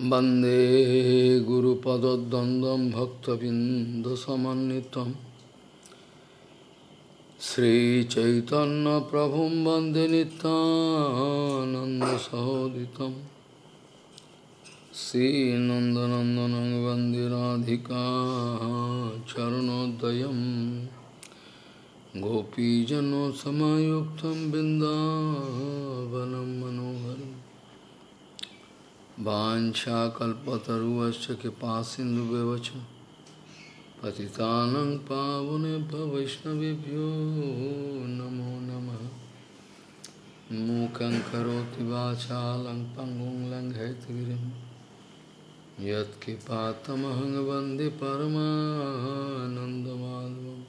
Bande Guru Padad Dandam Bhakta Vinda Samanitam Sri Chaitanya Prabhum Bande Nitananda Sahoditam Sri Nandanandanang Bande Radhika Charanodayam Gopijano Samayuktam Bindavanam Manoharam Bhansha kalpataruvasya kipasindu bevacha Patitanang pavune bhavaishnavibhyo namo namaha Mukhaṁ karoti vācālaṁ pangung laṁ haitvirim Yat kipātamahaṁ vande paramānandamādhavam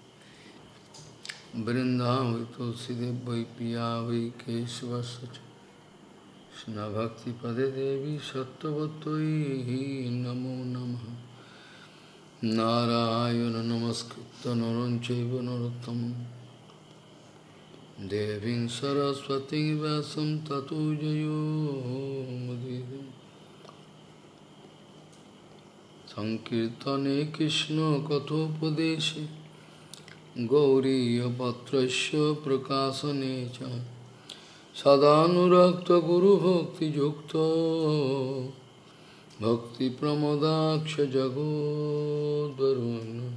Vrindhāvai tulsidevvai piyāvai keshvasacha Krishna Bhakti Pade Devi Sattvatvai Namo Namaha Narayana Namaskritta Naram Chaiva Narottamam Devim Saraswati Vyasam Tato Jayo Mudidam Sankirtane Krishna Kathopadeshe Gauriya Patrasya Prakasanecha Sadhanurakta Guru Bhakti Yukta Bhakti Pramodaksha Jagodvaruna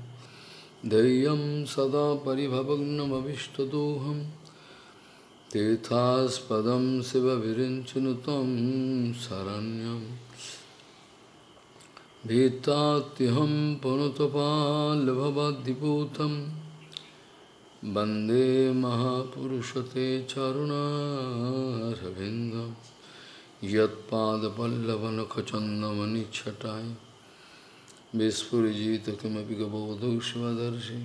Deyam Sada Paribhavagnam Avishtadoham Tethas Padam Siva Virinchanutam Saranyam Bhitatiham Panutapal Bhavadiputam Bande Mahapurushate Charuna Ravindam Yatpada Pallavana Kachandamani Chatai Vispurjita Kimapikabodushvadarshi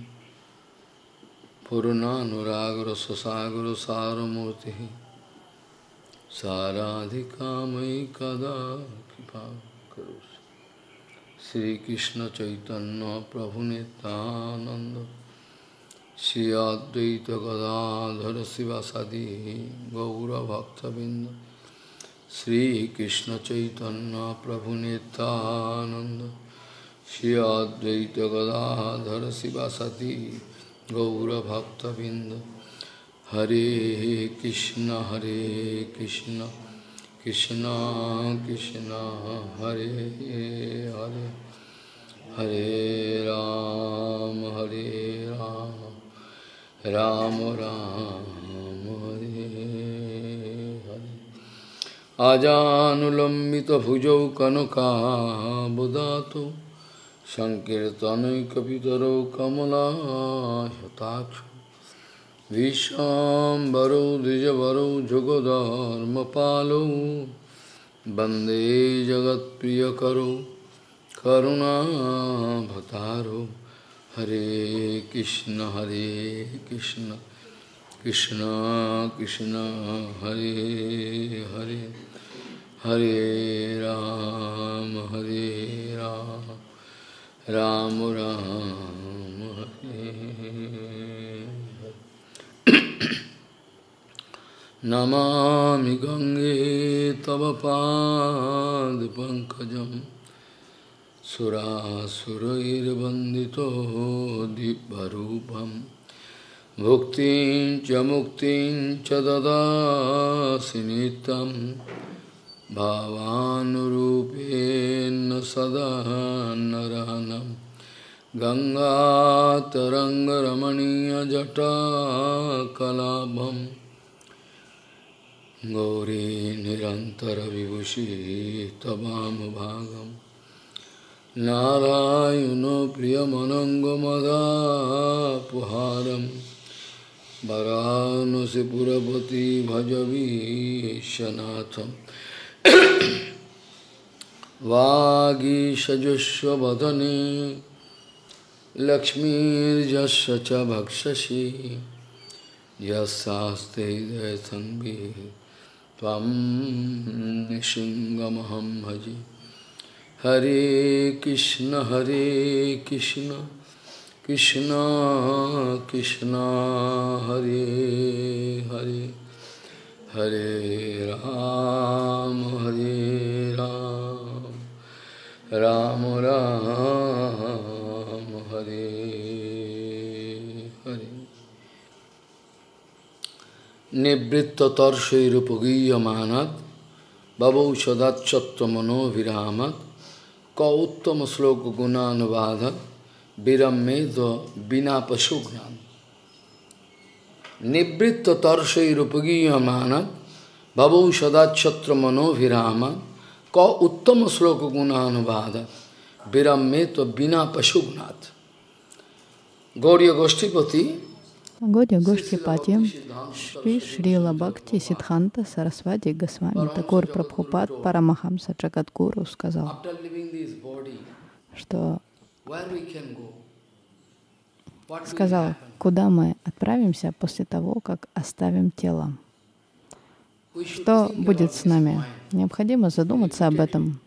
Purunanuragara Sasagara Saramurti Saradhikamai Kada Kipa Karusi Sri Krishna Chaitanya Prabhunetananda Shri Advaita Gadadhara Sivasadi Gaura Bhaktavinda Shri Krishna Chaitanya Prabhu Nityananda Shri Advaita Gadadhara Sivasadi Gaura Bhaktavinda Hare Krishna Hare Krishna Krishna Krishna Hare Hare Hare Ram Hare Ram Ram Ram Hare Hare Ajanulambita bhujau kanaka budato Sankirtanai kapitaro kamala yatakshu Vishambaro dijavaro jogodharma palo Bande jagat priyakaro karuna bhataro Hare Krishna, Hare Krishna, Krishna Krishna, Hare Hare, Hare Ram, Hare Ram, Ram Ram, Hare Hare. Namami Gange Tava Pad Pankajam Sura Surair Bandito Dibharupam Bhuktin Chamuktin Chadada Sinitam Bhavanurupen Sada Naranam Ganga Taranga Ramaniya Jata Kalabham Gauri Nirantara Vivushi Tabam Bhagam Narayano Priyamanangamada Puharam Varanasi Purapati Bhajavi Shanatham Vagi Sajusha Vadane Lakshmi Jashacha Bhakshashi Yasaste Desanbi Tvam Nishingamaham Bhaji Hare Krishna, Hare Krishna, Krishna Krishna, Hare Hare, Hare Ram, Hare Ram, Рам Рам Хари Хари Нибритта Таршей Рупагия Манат Бабу Шадат Чаттамано Вирамат Кауттама Слока Гунанавадат Бираммеда Бинапашугнан Нибритта Таршей Рупагия Манат Бабу Шадат Чаттамано Вирамат Ко уттама слока гунанавада бираммето бина пашугнат. Горья Гошти-пати. Горья Гошти-пати. Шри Шрила Бхакти Сиддханта Сарасвати Госвами Такур Прабхупад Парамахамса Джагадгуру сказал, что сказал, куда мы отправимся после того, как оставим тело. Что будет с нами? Необходимо задуматься об этом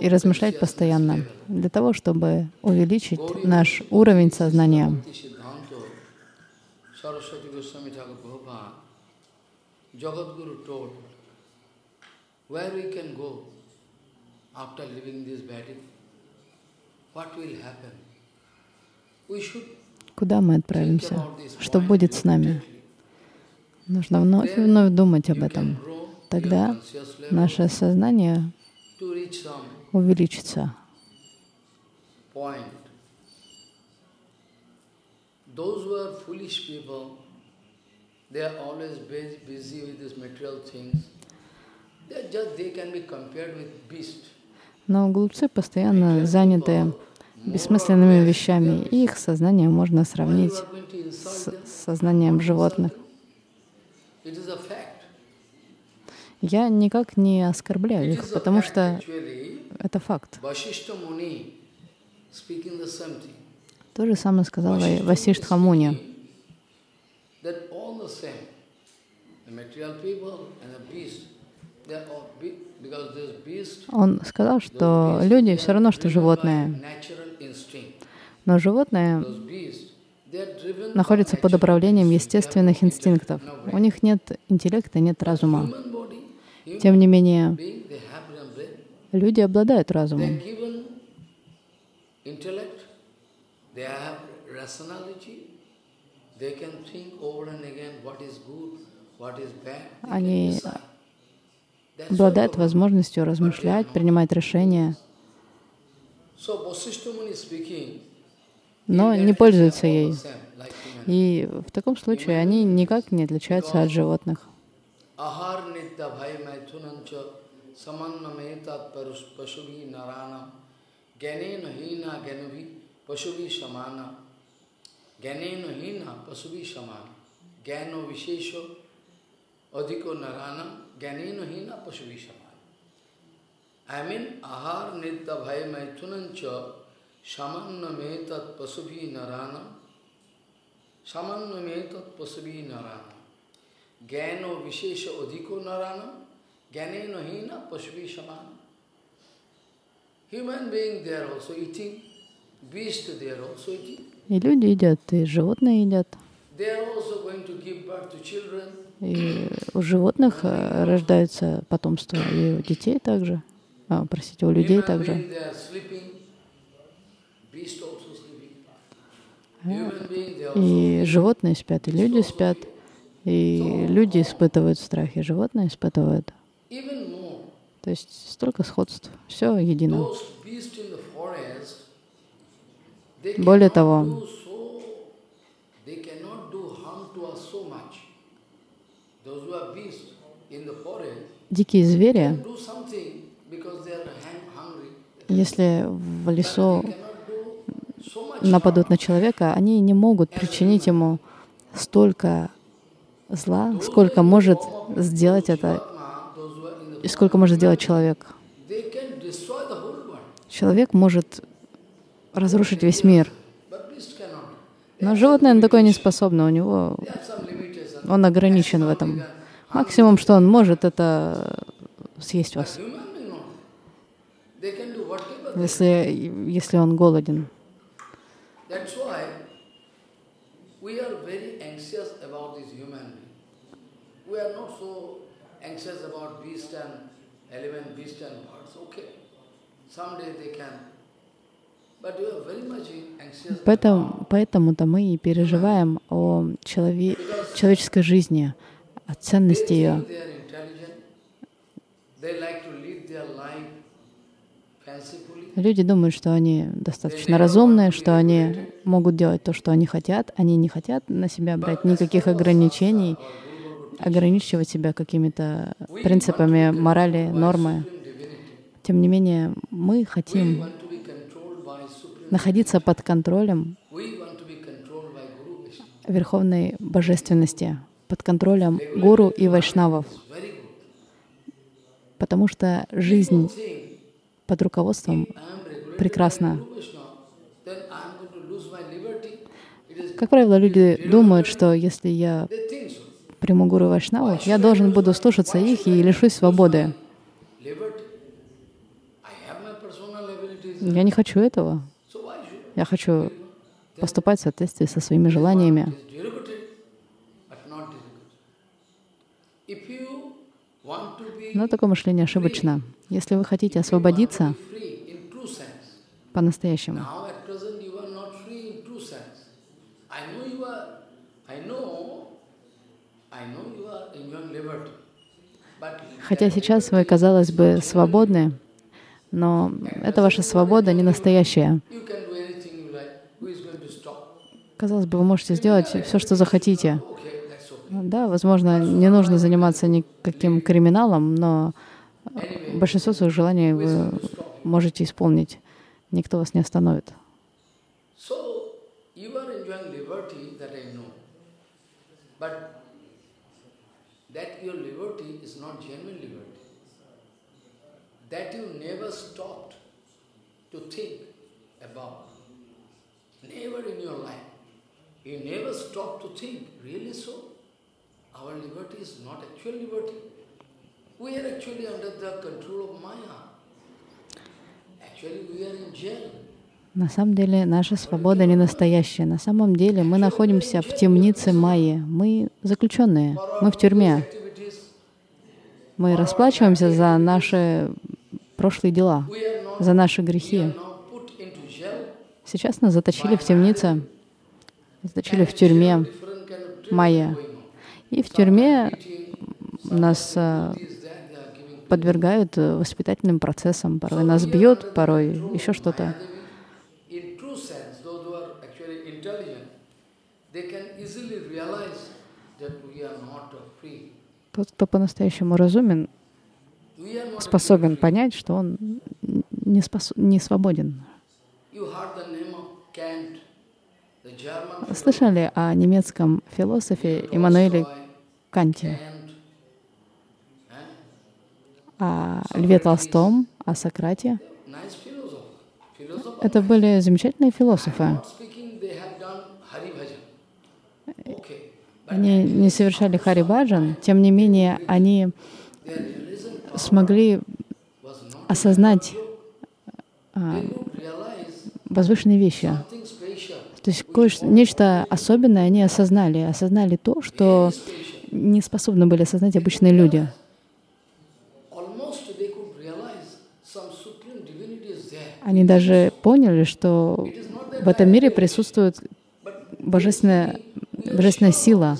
и размышлять постоянно, для того, чтобы увеличить наш уровень сознания. Куда мы отправимся? Что будет с нами? Нужно вновь и вновь думать об этом. Тогда наше сознание увеличится. Но глупцы постоянно заняты бессмысленными вещами, и их сознание можно сравнить с сознанием животных. Я никак не оскорбляю их, потому что это факт. То же самое сказал Васиштха Муни. Он сказал, что люди все равно, что животные. Но животные находятся под управлением естественных инстинктов. У них нет интеллекта, нет разума. Тем не менее, люди обладают разумом. Они обладают возможностью размышлять, принимать решения, но не пользуются ей. И в таком случае они никак не отличаются от животных. Гяно вишеша одико нарана, гянено хина пашви шамана. Human being, they are also eating, beast, they are also eating. И люди едят, и животные едят. They are also going to give birth to children. И у животных рождаются потомство, и у детей также. Простите, у людей также. Human being, they are sleeping. Beast also sleeping. Human being, they are also sleeping. И животные спят, и люди спят. И люди испытывают страх, и животные испытывают. То есть столько сходств, все едино. Более того, дикие звери, если в лесу нападут на человека, они не могут причинить ему столько зла, сколько может сделать это, и сколько может сделать человек. Человек может разрушить весь мир. Но животное на такое не способно, у него он ограничен в этом. Максимум, что он может, это съесть вас, если он голоден. We are not so anxious about beast and element, beast and birds. Okay, Поэтому-то мы и переживаем о человеческой жизни, о ценности ее. Люди думают, что они достаточно разумные, что они могут делать то, что они хотят. Они не хотят на себя брать никаких ограничений, ограничивать себя какими-то принципами морали, нормы. Тем не менее, мы хотим находиться под контролем Верховной Божественности, под контролем гуру и вайшнавов. Потому что жизнь под руководством прекрасна. Как правило, люди думают, что если я приму гуру вайшнавов, я должен буду слушаться их и лишусь свободы. Я не хочу этого. Я хочу поступать в соответствии со своими желаниями. Но такое мышление ошибочно. Если вы хотите освободиться по-настоящему, хотя сейчас вы, казалось бы, свободны, но эта ваша свобода не настоящая. Казалось бы, вы можете сделать все, что захотите. Да, возможно, не нужно заниматься никаким криминалом, но большинство своих желаний вы можете исполнить. Никто вас не остановит. You never stop to think, really so? Our liberty is not actual liberty. We are actually under the control of Maya. Actually we are in jail. На самом деле наша свобода не настоящая. На самом деле мы находимся в темнице Майи. Мы заключенные, мы в тюрьме. Мы расплачиваемся за наши прошлые дела, за наши грехи. Сейчас нас заточили в темницу. Заточили в тюрьме Майя. И в тюрьме нас подвергают воспитательным процессам. Порой нас бьют, порой еще что-то. Тот, кто по-настоящему разумен, способен понять, что он не свободен. Слышали о немецком философе Иммануэле Канте, о Льве Толстом, о Сократе? Это были замечательные философы. Они не совершали хари-баджан, тем не менее они смогли осознать возвышенные вещи. То есть нечто особенное они осознали. Осознали то, что не способны были осознать обычные люди. Они даже поняли, что в этом мире присутствует божественная сила.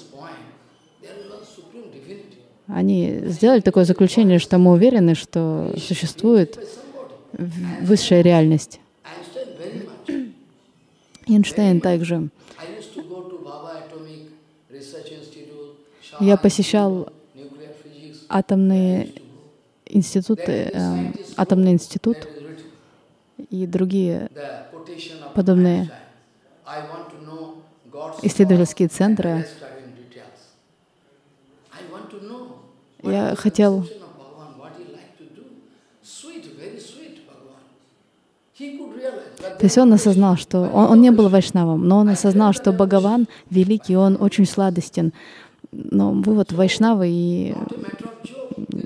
Они сделали такое заключение, что мы уверены, что существует высшая реальность. Эйнштейн также. Я посещал атомный институт и другие подобные исследовательские центры. Я хотел То есть он осознал, что он не был вайшнавом, но он осознал, что Бхагаван великий, он очень сладостен. Но вы вот вайшнавы и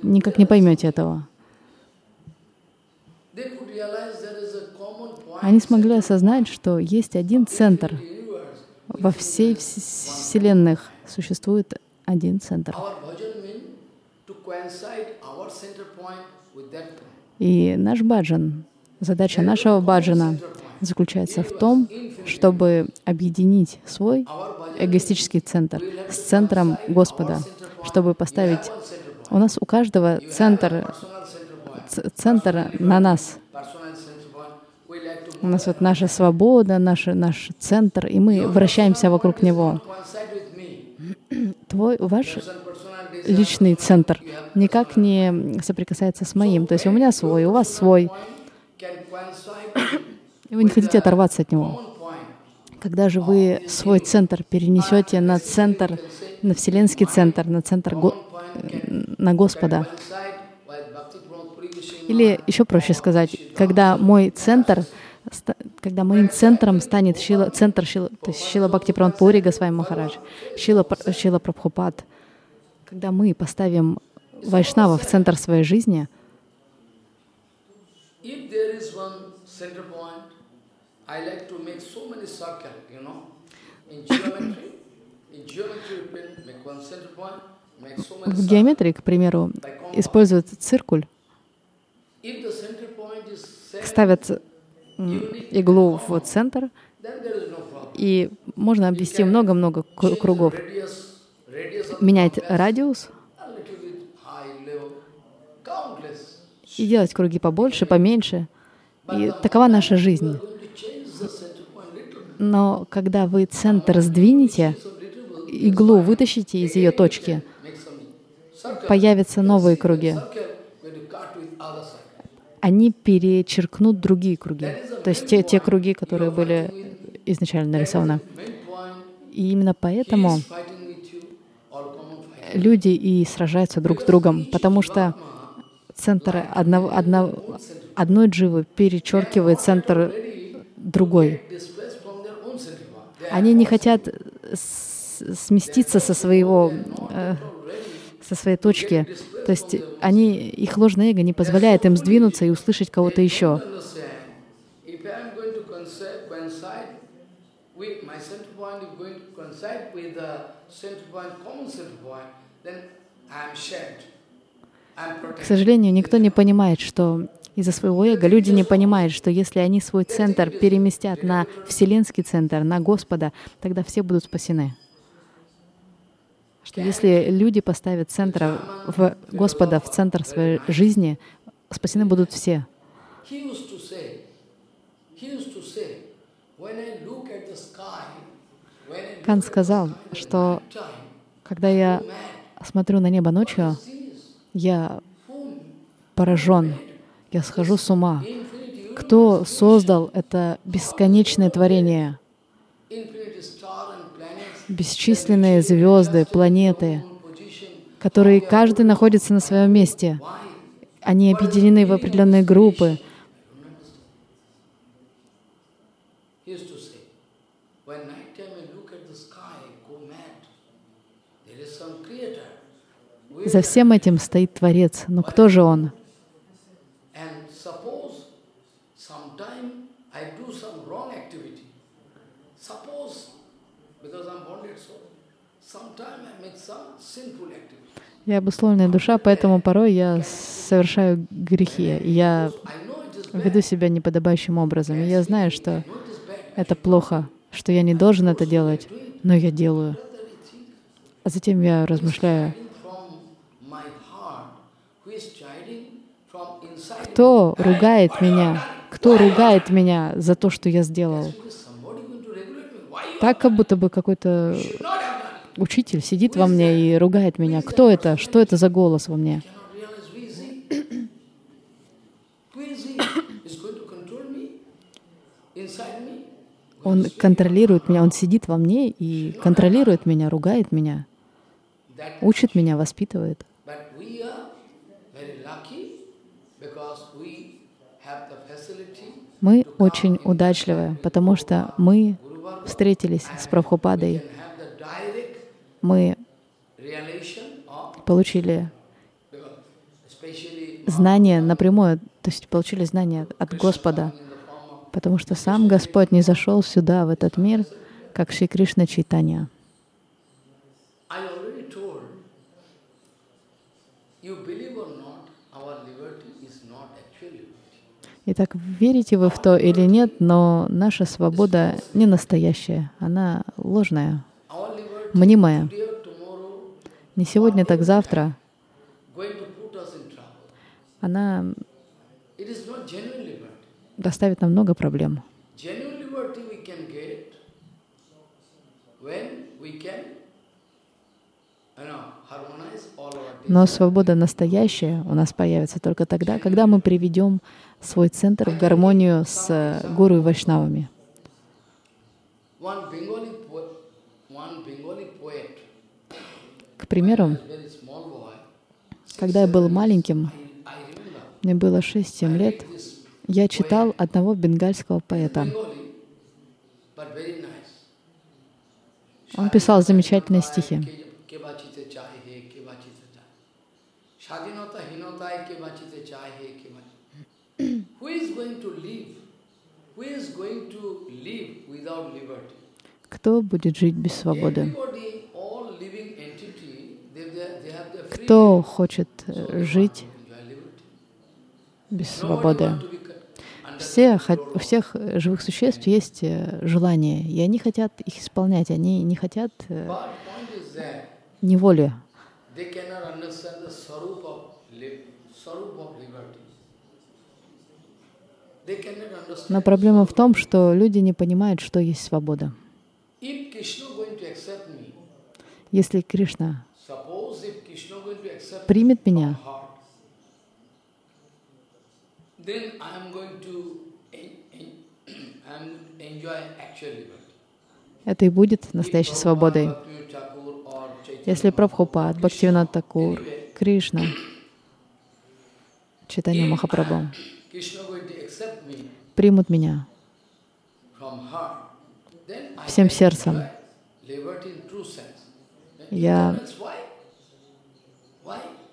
никак не поймете этого. Они смогли осознать, что есть один центр. Во всей вселенных существует один центр. И наш баджан Задача нашего баджана заключается в том, чтобы объединить свой эгоистический центр с центром Господа, чтобы поставить... У нас у каждого центр на нас. У нас вот наша свобода, наш центр, и мы вращаемся вокруг него. Ваш личный центр никак не соприкасается с моим. То есть у меня свой, у вас свой. И вы не хотите оторваться от него. Когда же вы свой центр перенесете на Вселенский центр, на Господа? Или еще проще сказать, когда моим центром станет Шрила Бхактипрабхупада Госвами Махарадж, Шрила Прабхупад, когда мы поставим вайшнава в центр своей жизни, в геометрии, к примеру, используют циркуль, ставят иглу в центр, и можно обвести много-много кругов, менять радиус и делать круги побольше, поменьше. И такова наша жизнь. Но когда вы центр сдвинете, иглу вытащите из ее точки, появятся новые круги. Они перечеркнут другие круги, то есть те круги, которые были изначально нарисованы. И именно поэтому люди и сражаются друг с другом, потому что центр одной дживы перечеркивает центр другой. Они не хотят сместиться со своей точки. То есть их ложное эго не позволяет им сдвинуться и услышать кого-то еще. К сожалению, никто не понимает, что из-за своего эго люди не понимают, что если они свой центр переместят на Вселенский центр, на Господа, тогда все будут спасены. Что если люди поставят центр Господа в центр своей жизни, спасены будут все. Кант сказал, что когда я смотрю на небо ночью, я поражен, я схожу с ума. Кто создал это бесконечное творение? Бесчисленные звезды, планеты, которые каждый находится на своем месте. Они объединены в определенные группы. За всем этим стоит Творец. Но кто же Он? Я обусловленная душа, поэтому порой я совершаю грехи. Я веду себя неподобающим образом. И я знаю, что это плохо, что я не должен это делать, но я делаю. А затем я размышляю. Кто ругает меня? Кто ругает меня за то, что я сделал? Так, как будто бы какой-то учитель сидит во мне и ругает меня. Кто это? Что это за голос во мне? Он контролирует меня, он сидит во мне и контролирует меня, ругает меня, учит меня, воспитывает. Мы очень удачливы, потому что мы встретились с Прабхупадой. Мы получили знания напрямую, то есть получили знания от Господа, потому что сам Господь не зашел сюда, в этот мир, как Шри Кришна Чайтанья. Итак, верите вы в то или нет, но наша свобода не настоящая, она ложная, мнимая. Не сегодня, так завтра. Она доставит нам много проблем. Но свобода настоящая у нас появится только тогда, когда мы приведем свой центр в гармонию с гуру и вайшнавами. К примеру, когда я был маленьким, мне было 6-7 лет, я читал одного бенгальского поэта. Он писал замечательные стихи. Кто будет жить без свободы? Кто хочет жить без свободы? У всех живых существ есть желания, и они хотят их исполнять, они не хотят неволи. Но проблема в том, что люди не понимают, что есть свобода. Если Кришна примет меня, это и будет настоящей свободой. Если Прабхупад, Бхактивинод Такур, Кришна, Чайтанья Махапрабху примут меня всем сердцем,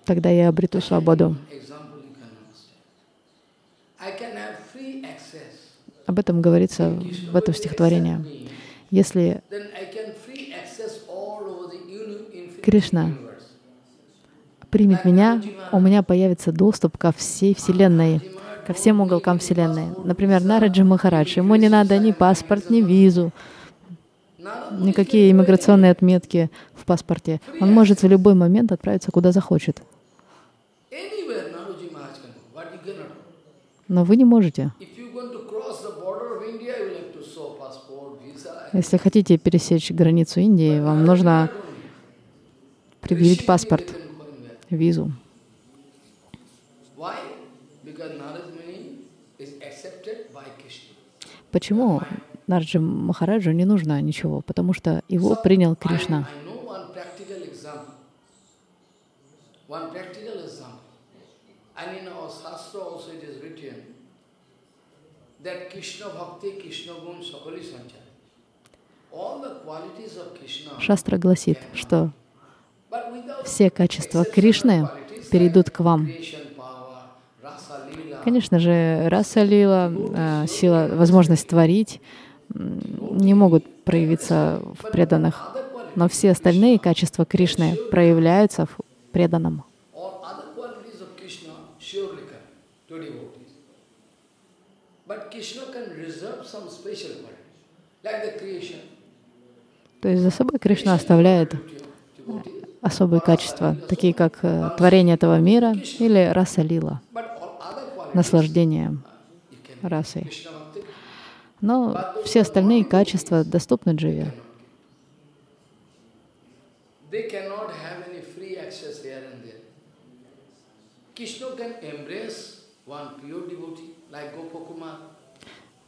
тогда я обрету свободу. Об этом говорится в этом стихотворении. Если Кришна примет меня, у меня появится доступ ко всей Вселенной, ко всем уголкам Вселенной. Например, Нараджи Махарадж, ему не надо ни паспорт, ни визу, никакие иммиграционные отметки в паспорте. Он может в любой момент отправиться куда захочет. Но вы не можете. Если хотите пересечь границу Индии, вам нужно предъявить паспорт, визу. Почему Нараджи Махараджу не нужно ничего? Потому что его принял Кришна. Шастра гласит, что все качества Кришны перейдут к вам. Конечно же, раса-лила, сила, возможность творить не могут проявиться в преданных, но все остальные качества Кришны проявляются в преданном. То есть за собой Кришна оставляет особые качества, такие как творение этого мира или раса-лила, наслаждение расой. Но все остальные качества доступны дживе.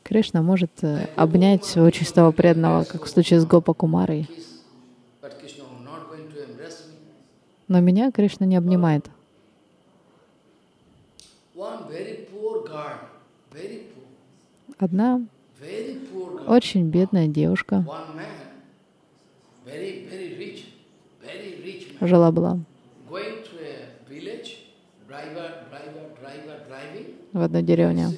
Кришна может обнять своего чистого преданного, как в случае с Гопа Кумарой. Но меня Кришна не обнимает. Одна очень бедная девушка жила-была в одной деревне.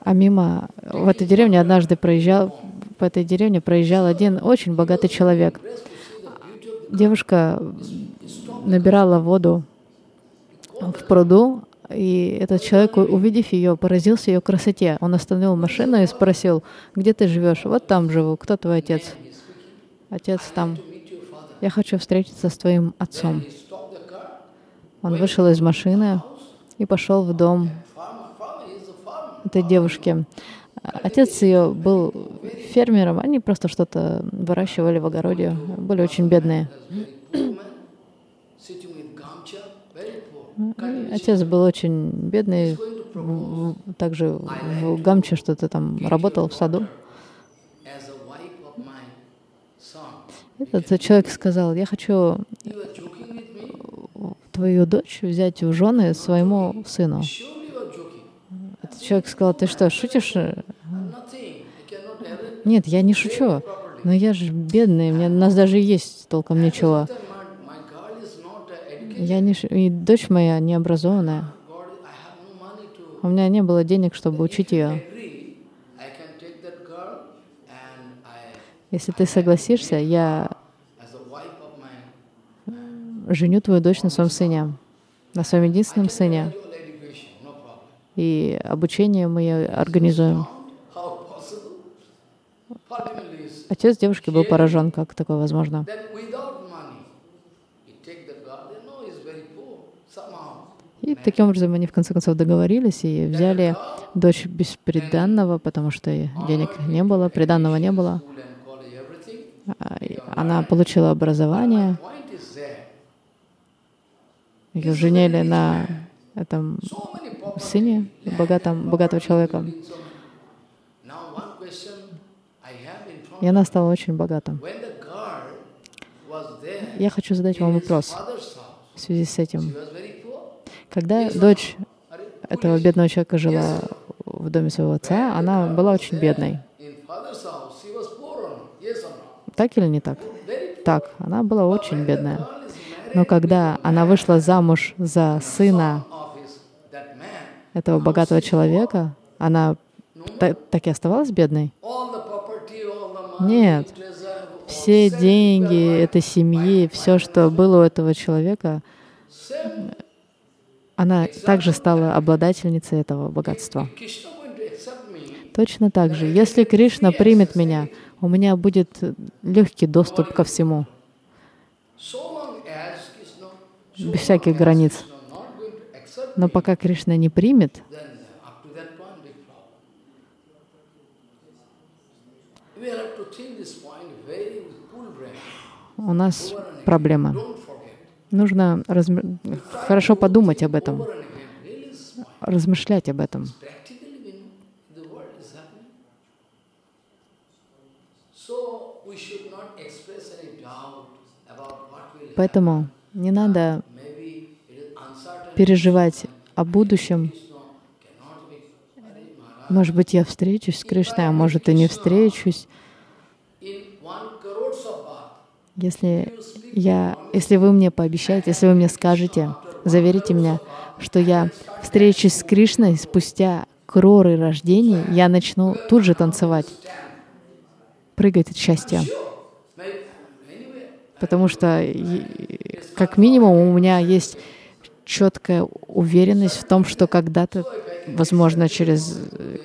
А мимо в этой деревне однажды проезжал один очень богатый человек. Девушка набирала воду в пруду, И этот человек, увидев ее, поразился ее красоте. Он остановил машину и спросил: «Где ты живешь?» «Вот там живу». «Кто твой отец?» «Отец там». «Я хочу встретиться с твоим отцом». Он вышел из машины и пошел в дом этой девушки. Отец ее был фермером, они просто что-то выращивали в огороде, были очень бедные. Отец был очень бедный, также в гамче что-то там работал в саду. Этот человек сказал: «Я хочу твою дочь взять в жены своему сыну». Этот человек сказал: «Ты что, шутишь?» «Нет, я не шучу, но я же бедный, у нас даже есть толком ничего. И дочь моя необразованная. У меня не было денег, чтобы учить ее. Если ты согласишься, я женю твою дочь на своем сыне, на своем единственном сыне, и обучение мы ее организуем». Отец девушки был поражен, как такое возможно. И таким образом они в конце концов договорились и взяли дочь без приданного, потому что денег не было, приданного не было. Она получила образование, ее женили на этом сыне богатого человека. И она стала очень богата. Я хочу задать вам вопрос в связи с этим. Когда дочь этого бедного человека жила в доме своего отца, она была очень бедной. Так или не так? Так, она была очень бедная. Но когда она вышла замуж за сына этого богатого человека, она так и оставалась бедной? Нет. Все деньги этой семьи, все, что было у этого человека, она также стала обладательницей этого богатства. Точно так же. Если Кришна примет меня, у меня будет легкий доступ ко всему, без всяких границ. Но пока Кришна не примет, у нас проблема. Нужно хорошо подумать об этом, размышлять об этом. Поэтому не надо переживать о будущем. Может быть, я встречусь с Кришной, а может, и не встречусь. Если вы мне пообещаете, если вы мне скажете, заверите меня, что я встречусь с Кришной спустя кроры рождений, я начну тут же танцевать, прыгать от счастья. Потому что, как минимум, у меня есть четкая уверенность в том, что когда-то, возможно, через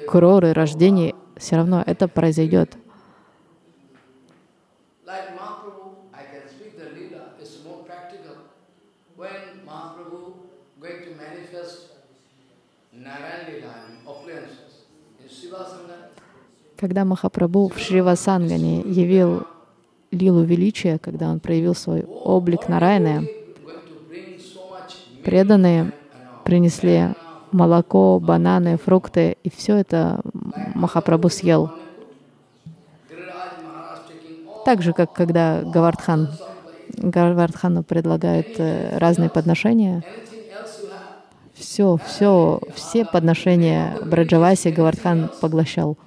кроры рождений, все равно это произойдет. Когда Махапрабху в Шривас Ангане явил лилу величия, когда он проявил свой облик Нараяны, преданные принесли молоко, бананы, фрукты, и все это Махапрабху съел. Так же, как когда Говардхану предлагают разные подношения, все подношения Браджаваси Говардхан поглощал.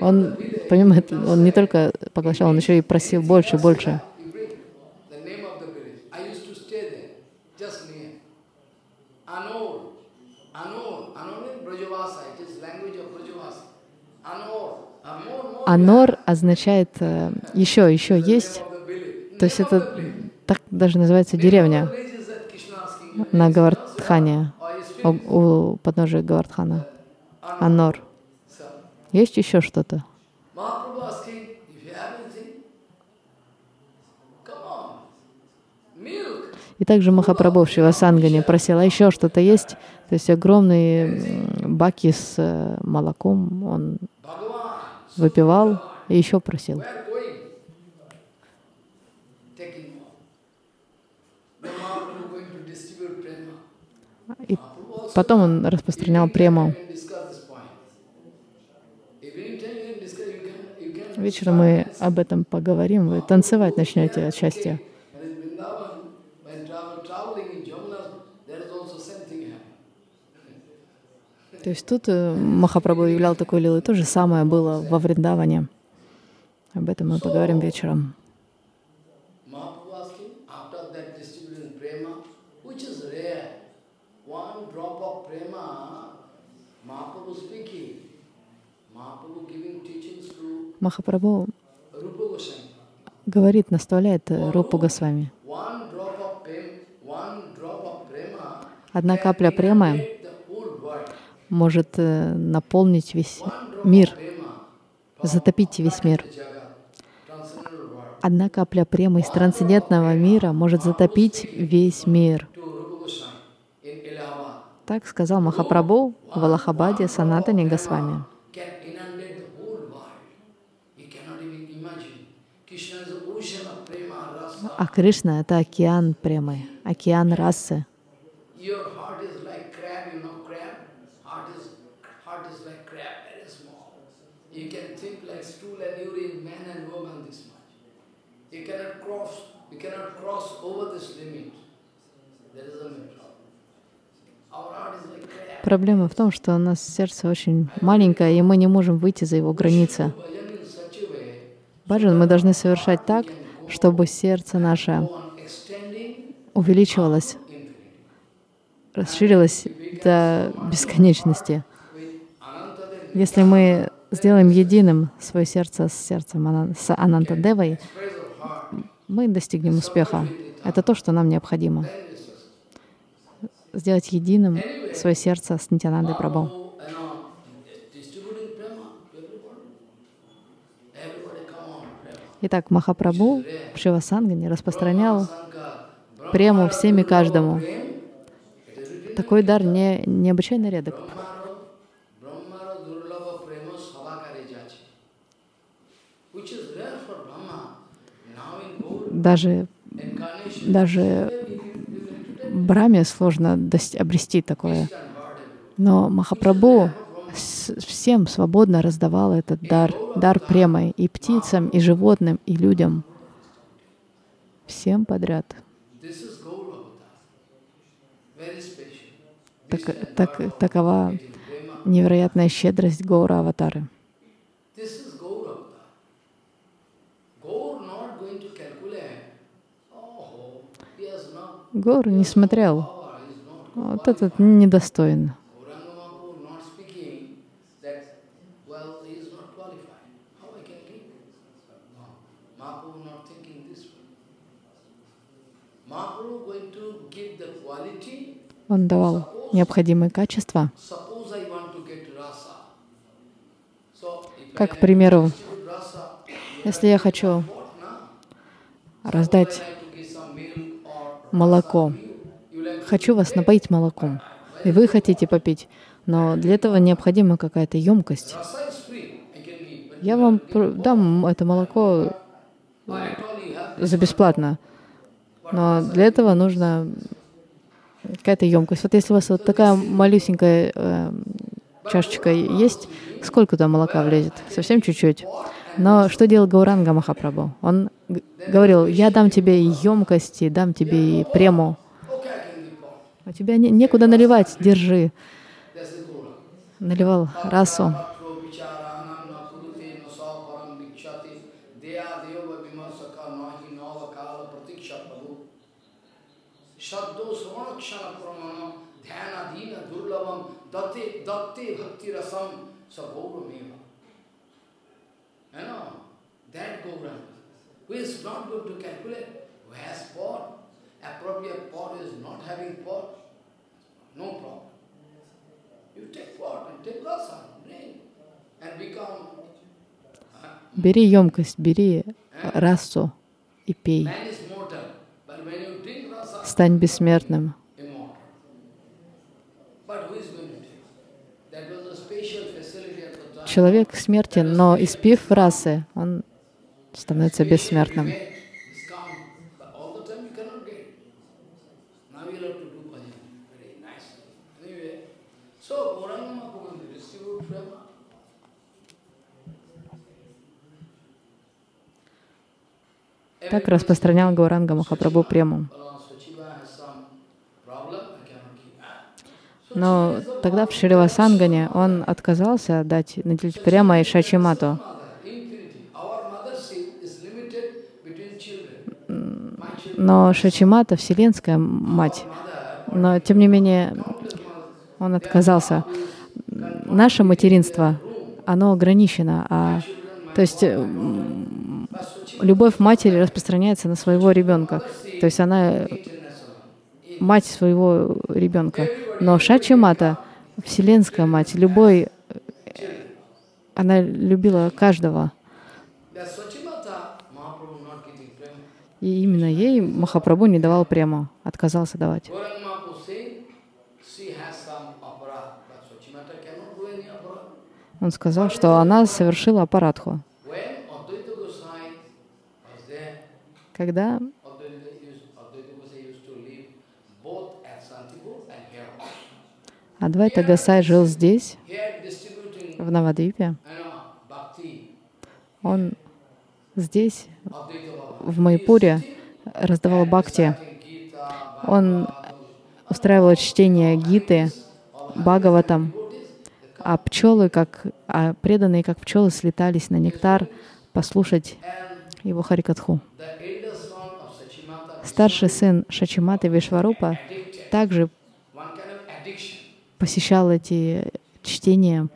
Он, помимо этого, он не только поглощал, он еще и просил больше, больше. Анор означает еще есть, то есть это так даже называется деревня на Говардхане. у подножия Говардхана, Анор. Есть еще что-то? И также Махапрабху в Шривас Ангане просил, а еще что-то есть? То есть огромные баки с молоком он выпивал и еще просил. И потом он распространял прему. Вечером мы об этом поговорим. Вы танцевать начнете от счастья. То есть тут Махапрабху являл такой лилы. То же самое было во Вриндаване. Об этом мы поговорим вечером. Махапрабху говорит, наставляет Рупу Госвами. Одна капля премы может наполнить весь мир, затопить весь мир. Одна капля премы из трансцендентного мира может затопить весь мир. Так сказал Махапрабху в Аллахабаде Санатане Госвами. А Кришна — это океан премы, океан расы. Проблема в том, что у нас сердце очень маленькое, и мы не можем выйти за его границы. Баджан мы должны совершать так, чтобы сердце наше увеличивалось, расширилось до бесконечности. Если мы сделаем единым свое сердце с сердцем с Анантадевой, мы достигнем успеха. Это то, что нам необходимо. Сделать единым свое сердце с Нитянандой Прабху. Итак, Махапрабху в Шривас Ангане распространял прему всем и каждому. Такой дар необычайно редок. Даже Браме сложно обрести такое. Но Махапрабху всем свободно раздавал этот дар, дар премы и птицам, и животным, и людям. Всем подряд. Такова невероятная щедрость Гаура-аватары. Гаура не смотрел. Вот этот недостоин. Он давал необходимые качества. Как, к примеру, если я хочу раздать молоко. Хочу вас напоить молоком, и вы хотите попить, но для этого необходима какая-то емкость. Я вам дам это молоко за бесплатно, но для этого нужна какая-то емкость. Вот если у вас вот такая малюсенькая чашечка есть, сколько там молока влезет? Совсем чуть-чуть. Но что делал Гауранга Махапрабху? Он говорил, я дам тебе и емкости, дам тебе и прему. У тебя некуда наливать, держи. Наливал расу. Бери емкость, бери расу и пей. Стань бессмертным. Человек смертен, но испив расы, он становится бессмертным. Так распространял Гауранга Махапрабху прему. Но тогда в Шривас Ангане он отказался дать, наделить прямо и Шачимату. Но Шачимата — вселенская мать. Но тем не менее он отказался. Наше материнство, оно ограничено. То есть любовь матери распространяется на своего ребенка. То есть она мать своего ребенка. Но Шачимата, вселенская мать, любой, она любила каждого. И именно ей Махапрабху не давал прему, отказался давать. Он сказал, что она совершила апарадху. Когда Адвайта Госай жил здесь, в Навадвипе, он здесь, в Майпуре, раздавал бхакти. Он устраивал чтение гиты, Бхагаватам, а пчелы, преданные как пчелы, слетались на нектар послушать его Хари-катху. Старший сын Шачиматы Вишварупа также посещал эти чтения.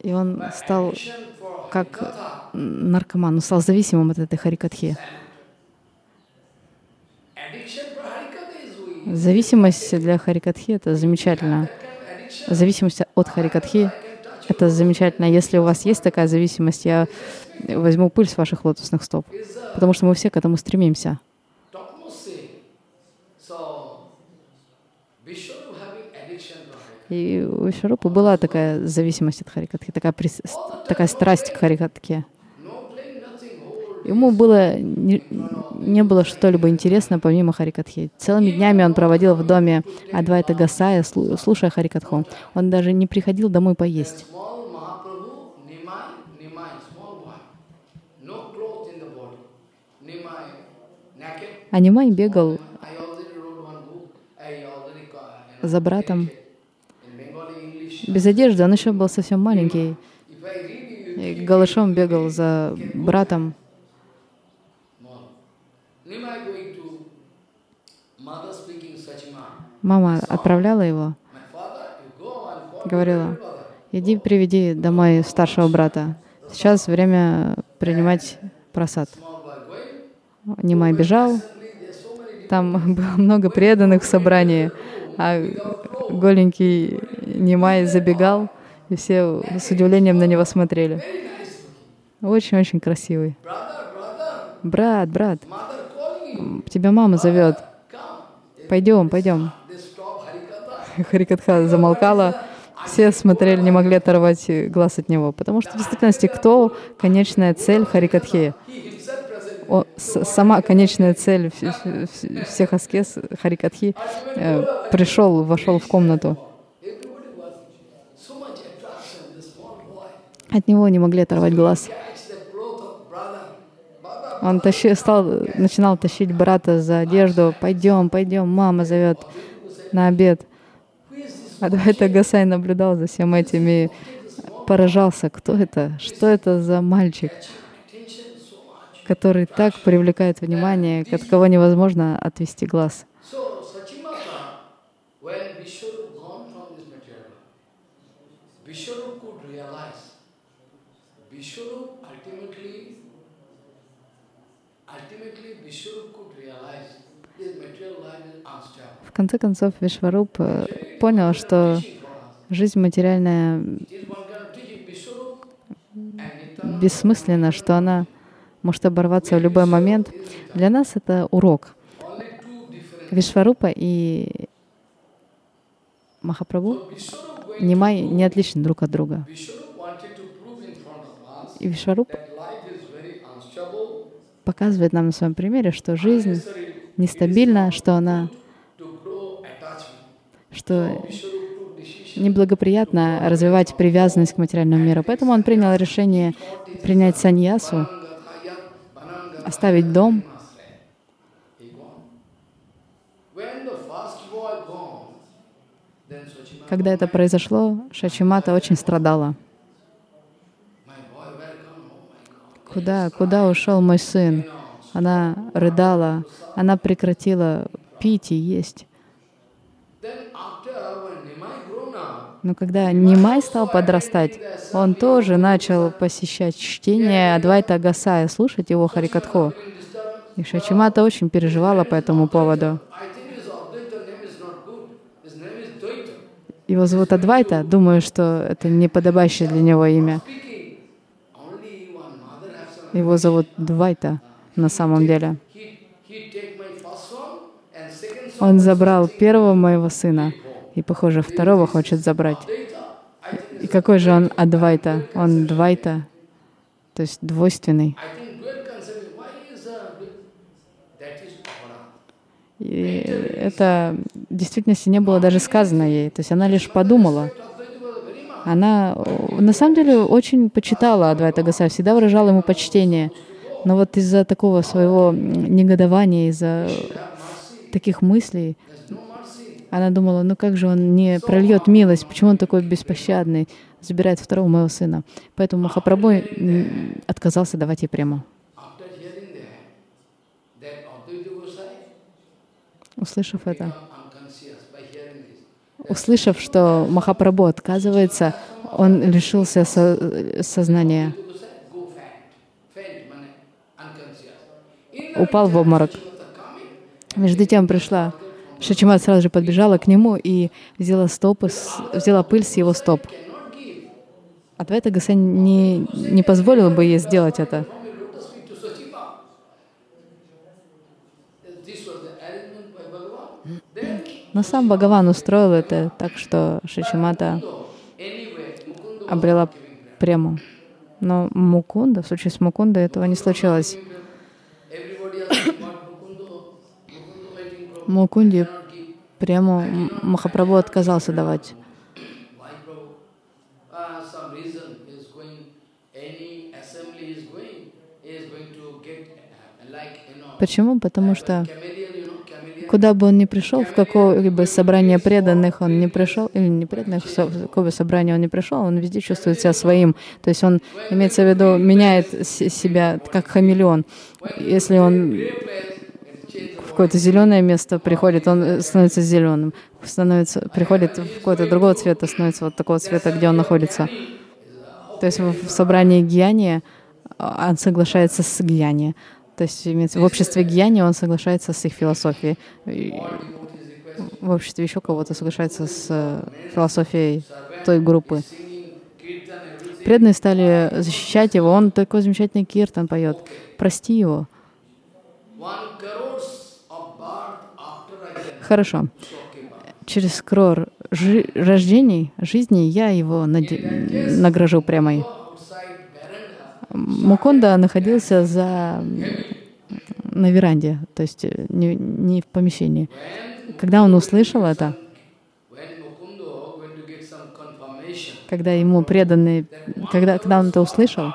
И он стал как наркоман, он стал зависимым от этой Хари-катхи. Зависимость для Хари-катхи — это замечательно. Зависимость от Хари-катхи — это замечательно. Если у вас есть такая зависимость, я возьму пыль с ваших лотосных стоп, потому что мы все к этому стремимся. И у Вишварупы была такая зависимость от Хари-катхи, такая страсть к Хари-катхе. Ему не было что-либо интересное помимо Хари-катхи. Целыми днями он проводил в доме Адвайта Госая, слушая Хари-катху. Он даже не приходил домой поесть. А Нимай бегал за братом. Без одежды, он еще был совсем маленький. И голышом бегал за братом. Мама отправляла его, говорила: иди приведи домой старшего брата, сейчас время принимать просад. Нимай бежал, там было много преданных в собрании, а голенький Нимай забегал, и все с удивлением на него смотрели. Очень-очень красивый. Брат, брат, тебя мама зовет. Пойдем, пойдем. Хари-катха замолкала. Все смотрели, не могли оторвать глаз от него. Потому что в действительности кто конечная цель Хари-катхи? Сама конечная цель всех аскез Хари-катхи пришел, вошел в комнату. От него не могли оторвать глаз. Он начинал тащить брата за одежду. «Пойдем, пойдем, мама зовет на обед». Адвайта Госай наблюдал за всем этим и поражался. Кто это? Что это за мальчик, который так привлекает внимание, от кого невозможно отвести глаз? В конце концов, Вишваруп понял, что жизнь материальная бессмысленна, что она может оборваться в любой момент. Для нас это урок. Вишварупа и Махапрабху, Нимай, не отличны друг от друга. И Вишваруп показывает нам на своем примере, что жизнь нестабильна, что она, что неблагоприятно развивать привязанность к материальному миру. Поэтому он принял решение принять саньясу, оставить дом. Когда это произошло, Шачимата очень страдала. Куда ушел мой сын? Она рыдала, она прекратила пить и есть. Но когда Нимай стал подрастать, он тоже начал посещать чтение Адвайта Госани, слушать его Хари-катху. И Шачимата очень переживала по этому поводу. Его зовут Адвайта, думаю, что это неподобающее для него имя. Его зовут Двайта на самом деле. Он забрал первого моего сына, и, похоже, второго хочет забрать. И какой же он Адвайта? Он Двайта, то есть двойственный. И это в действительности не было даже сказано ей, то есть она лишь подумала. Она на самом деле очень почитала Адвайта Госани, всегда выражала ему почтение. Но вот из-за такого своего негодования, из-за таких мыслей, она думала, ну как же он не прольет милость, почему он такой беспощадный, забирает второго моего сына. Поэтому Махапрабху отказался давать ей прямо. Услышав это, услышав, что Махапрабху отказывается, он лишился сознания, упал в обморок. Между тем пришла Шачимата, сразу же подбежала к нему и взяла пыль с его стоп. Адвайта Госани не позволил бы ей сделать это. Но сам Бхагаван устроил это так, что Шачимата обрела прему. Но Мукунда, в случае с Мукундой этого не случилось. Мукунде прему Махапрабху отказался давать. Почему? Потому что куда бы он ни пришел, в какое-либо собрание преданных он не пришел, или не преданных, в какое бы собрание он не пришел, он везде чувствует себя своим. То есть он, имеется в виду, меняет себя как хамелеон. Если он в какое-то зеленое место приходит, он становится зеленым. Приходит в какое-то другого цвета, становится вот такого цвета, где он находится. То есть в собрании гьяни он соглашается с гьяни. То есть в обществе гьяни он соглашается с их философией. В обществе еще кого-то соглашается с философией той группы. Преданные стали защищать его. Он такой замечательный киртан поет. Прости его. Хорошо. Через крор рождений, жизни я его награжу прямой. Мукунда находился на веранде, то есть не в помещении. Когда он услышал это, когда ему преданные, когда он это услышал,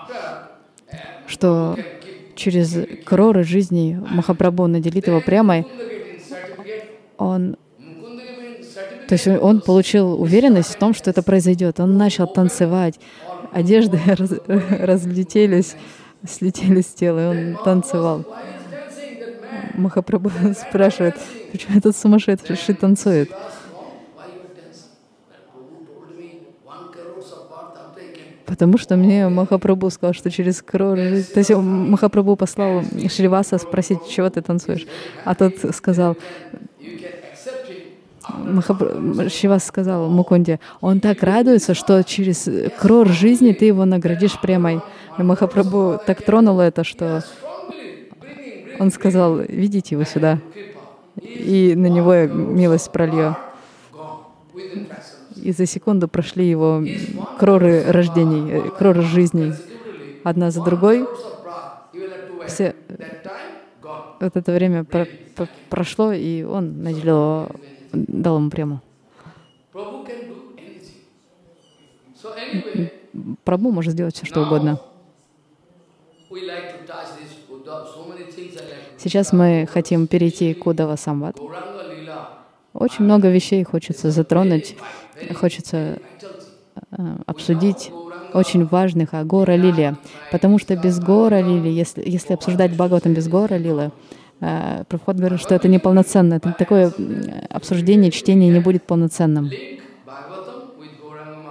что через кроры жизни Махапрабху наделит его прямой, он получил уверенность в том, что это произойдет. Он начал танцевать. Одежды разлетелись, слетели с тела, и он танцевал. Махапрабху спрашивает, почему этот сумасшедший танцует? Потому что мне Махапрабху сказал, что через кров... То есть Махапрабху послал Шриваса спросить, чего ты танцуешь. А тот сказал... Шривас сказал Мукунде, он так радуется, что через крор жизни ты его наградишь прямой. И Махапрабху так тронуло это, что он сказал, ведите его сюда, и на него я милость пролью. И за секунду прошли его кроры рождений, кроры жизней, одна за другой. Все вот это время прошло, и он наделил его, дал ему прямо. Прабху может сделать все, что угодно. Сейчас мы хотим перейти к Уддхава-самвад. Очень много вещей хочется затронуть, хочется обсудить, очень важных, о Гаура-лиле. Потому что без Гаура-лилы, если обсуждать Бхагаватам без Гаура-лилы, Прабхупад говорит, что это неполноценно. Это такое обсуждение, чтение не будет полноценным.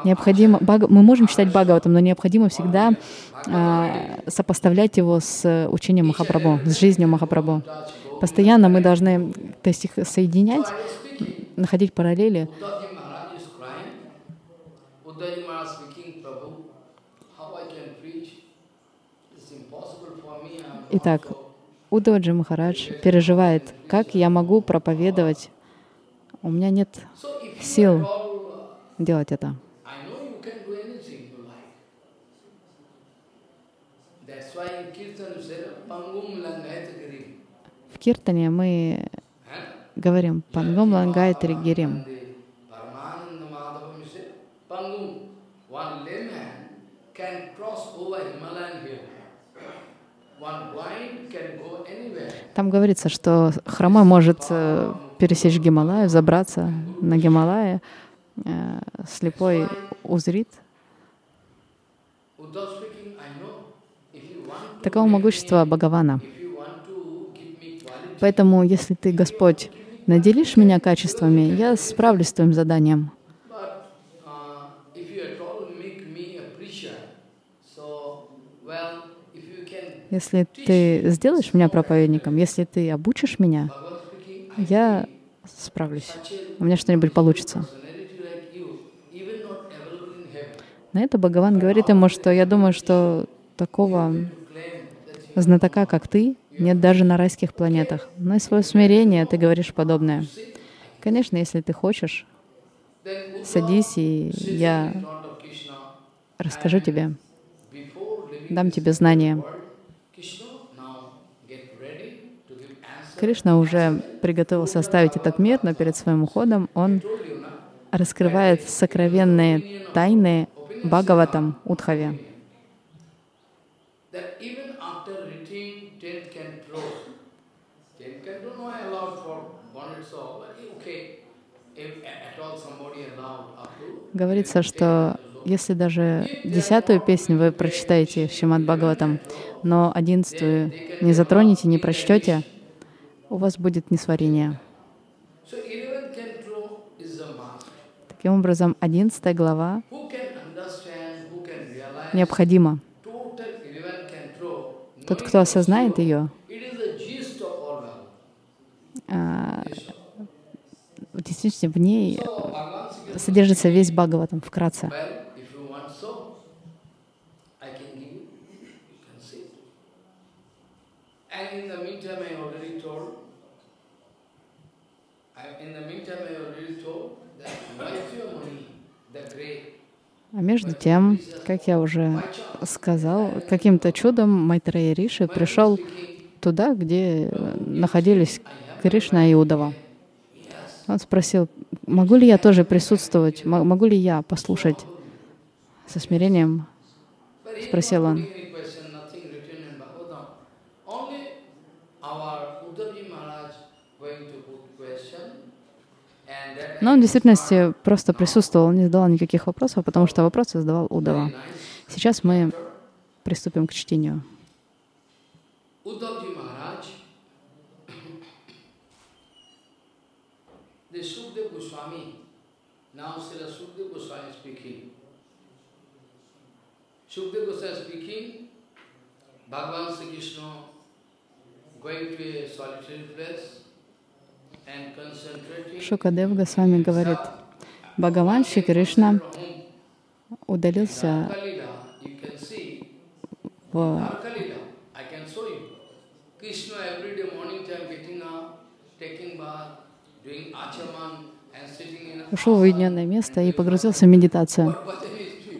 Необходимо, мы можем читать Бхагаватам, но необходимо всегда сопоставлять его с учением Махапрабху, с жизнью Махапрабху. Постоянно мы должны, то есть, их соединять, находить параллели. Итак, Уддхавджи Махарадж переживает, как я могу проповедовать, у меня нет сил делать это. В Киртане мы говорим «Пангум лангайтри гирим». Там говорится, что хромой может пересечь Гималаю, забраться на Гималае, слепой узрит. Таково могущество Бхагавана. Поэтому, если ты, Господь, наделишь меня качествами, я справлюсь с твоим заданием. Если ты сделаешь меня проповедником, если ты обучишь меня, я справлюсь. У меня что-нибудь получится. На это Бхагаван говорит ему, что я думаю, что такого знатока, как ты, нет даже на райских планетах. Но из своего смирения ты говоришь подобное. Конечно, если ты хочешь, садись, и я расскажу тебе, дам тебе знания. Кришна уже приготовился оставить этот мир, но перед своим уходом он раскрывает сокровенные тайны Бхагаватам Уддхаве. Говорится, что если даже 10-ю песню вы прочитаете в Шримад Бхагаватам, но 11-ю не затронете, не прочтете, у вас будет несварение. Таким образом, 11 глава необходима. Тот, кто осознает ее, действительно в ней содержится весь Бхагаватам, вкратце. А между тем, как я уже сказал, каким-то чудом Майтрея Риши пришел туда, где находились Кришна и Уддхава. Он спросил, могу ли я тоже присутствовать, могу ли я послушать со смирением, спросил он. Но он в действительности просто присутствовал, не задавал никаких вопросов, потому что вопросы задавал Уддхава. Сейчас мы приступим к чтению. Шукадев Госвами говорит, Бхагаван Шри Кришна удалился в ушел в уединенное место и погрузился в медитацию.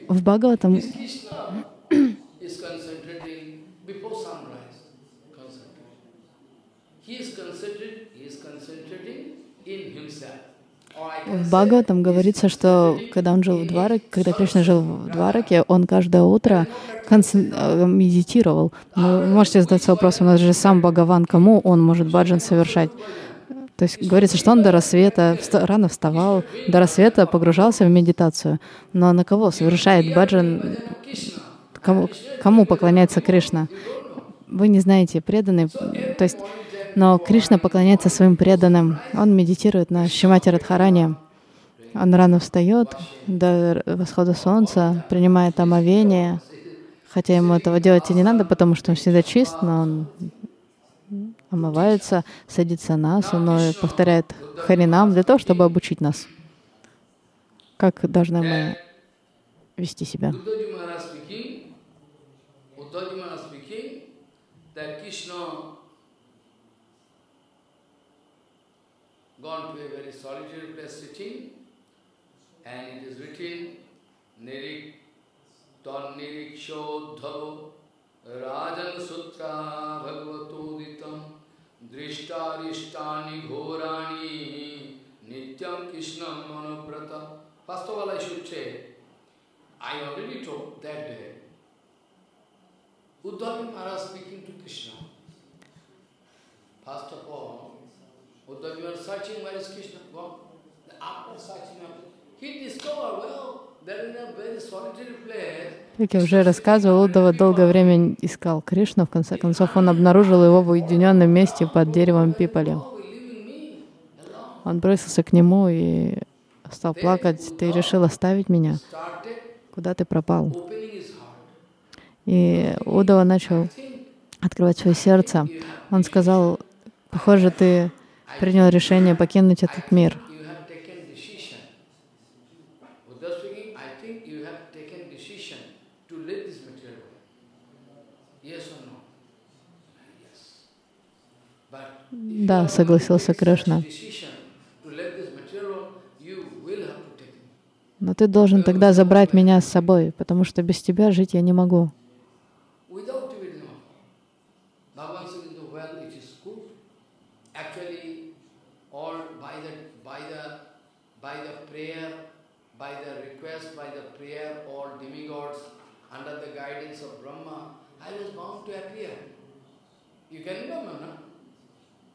В Бхагаватам говорится, что когда он жил в Двараке, когда Кришна жил в Двараке, он каждое утро медитировал. Вы можете задаться вопросом, у нас же сам Бхагаван, кому он может баджан совершать? То есть говорится, что он до рассвета, рано вставал, до рассвета погружался в медитацию. Но на кого совершает баджан, кому поклоняется Кришна? Вы не знаете, преданный, то есть, но Кришна поклоняется своим преданным. Он медитирует на Шримати Радхарани. Он рано встает до восхода солнца, принимает омовение, хотя ему этого делать и не надо, потому что он всегда чист, но он омывается, садится на асану и повторяет харинам для того, чтобы обучить нас, как должны мы вести себя. First of all, I should say, I already told that day, Uddavi Maharaj speaking to Krishna. First of all, Uddavi Maharaj searching, where is Krishna? Gone. After searching, he discovered, well, как я уже рассказывал, Уддава долгое время искал Кришну, в конце концов он обнаружил его в уединенном месте под деревом пипали. Он бросился к нему и стал плакать, «Ты решил оставить меня? Куда ты пропал?» И Уддава начал открывать свое сердце. Он сказал, «Похоже, ты принял решение покинуть этот мир». Да, согласился Кришна. Но ты должен тогда забрать меня с собой, потому что без тебя жить я не могу.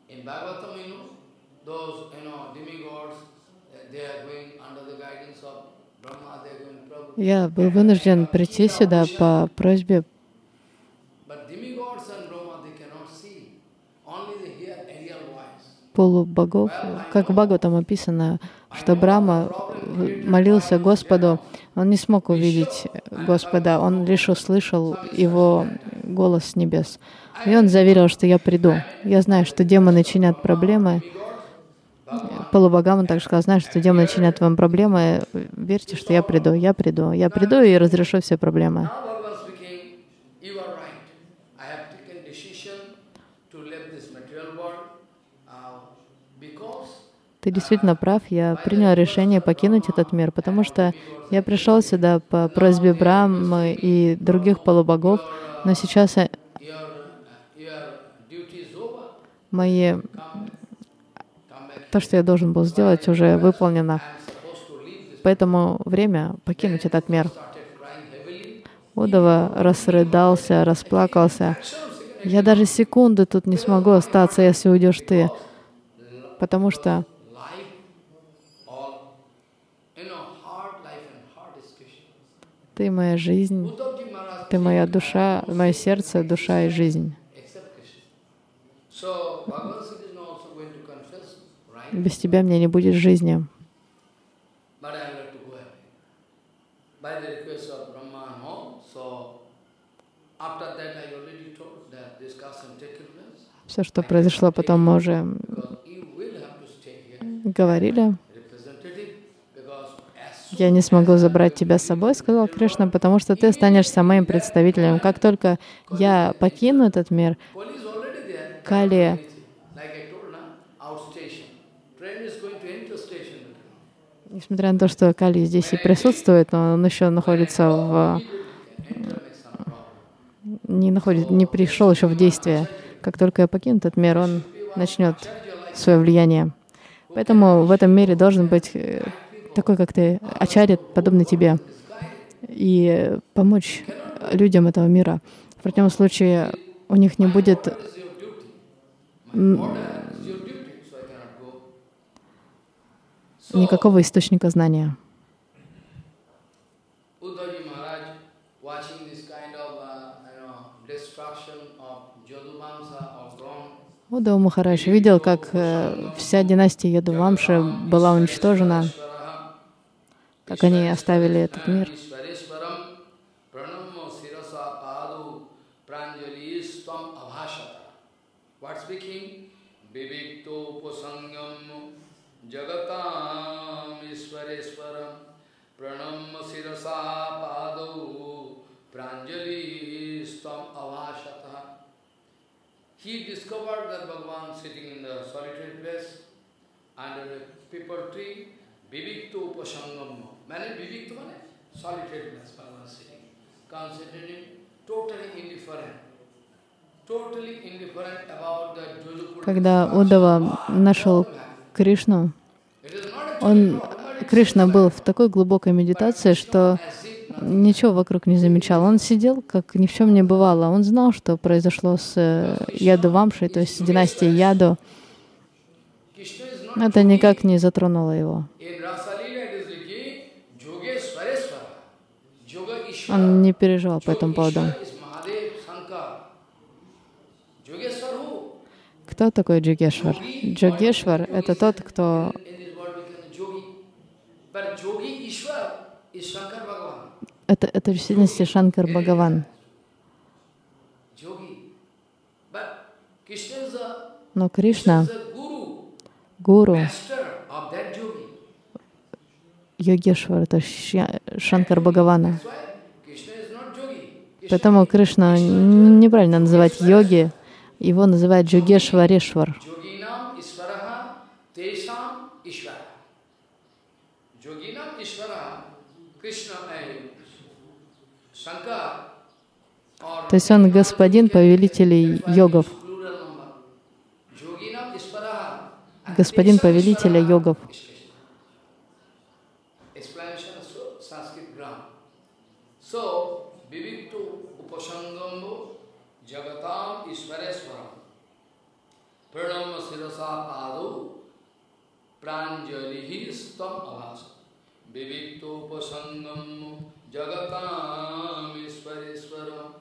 In Bhagavatam, you know, those, you know, demigods, they are going under the guidance of Brahma, they are going to Prabhu. Я был вынужден прийти сюда по просьбе. Полубогов, как в Бхагаватам описано, что Брахма молился Господу, он не смог увидеть Господа, он лишь услышал его голос с небес. И он заверил, что я приду. Я знаю, что демоны чинят проблемы. Полубогам он также сказал, знаю, что демоны чинят вам проблемы, верьте, что я приду, я приду, я приду и разрешу все проблемы. Ты действительно прав, я принял решение покинуть этот мир, потому что я пришел сюда по просьбе Брахмы и других полубогов, но сейчас мои... то, что я должен был сделать, уже выполнено. Поэтому время покинуть этот мир. Уддава разрыдался, расплакался. Я даже секунды тут не смогу остаться, если уйдешь ты, потому что ты моя жизнь, ты моя душа, мое сердце, душа и жизнь. Без тебя мне не будет жизни. Все, что произошло, потом мы уже говорили. «Я не смогу забрать тебя с собой», — сказал Кришна, «потому что ты станешься моим представителем. Как только я покину этот мир, Кали несмотря на то, что Кали здесь и присутствует, но он еще находится в... не пришел еще в действие. Как только я покину этот мир, он начнет свое влияние. Поэтому в этом мире должен быть такой, как ты, ачарья, подобный тебе, и помочь людям этого мира. В противном случае у них не будет... никакого источника знания. Уддхава Махарадж видел, как вся династия Яду-вамши была уничтожена, как они оставили этот мир. Jagatam Iswareswaram Pranam Sirasa Padu Pranjali Stam Avashata. He discovered that Bhagavan sitting in the solitary place under a pepper tree, Bibikto Upasangam. Many Bibikto means solitary place, Bhagavan sitting, concentrating, totally indifferent. About the Jojukura. Когда Уддхава нашел Кришну, Кришна был в такой глубокой медитации, что ничего вокруг не замечал. Он сидел, как ни в чем не бывало. Он знал, что произошло с Яду-вамшей, то есть с династией Яду. Это никак не затронуло его. Он не переживал по этому поводу. Кто такой Йогешвар? Йогешвар — это тот, кто... Это в действительности Шанкар Бхагаван. Но Кришна — гуру. Йогешвар — это Шанкар Бхагавана. Поэтому Кришна неправильно называть йоги. Его называют Йогешваришвар. То есть он господин повелителей йогов. Господин повелителя йогов. Pranam Sirasa Adu Pranjalihi Stam Avasa Bibikto Pasangam Jagatam Isvareswaram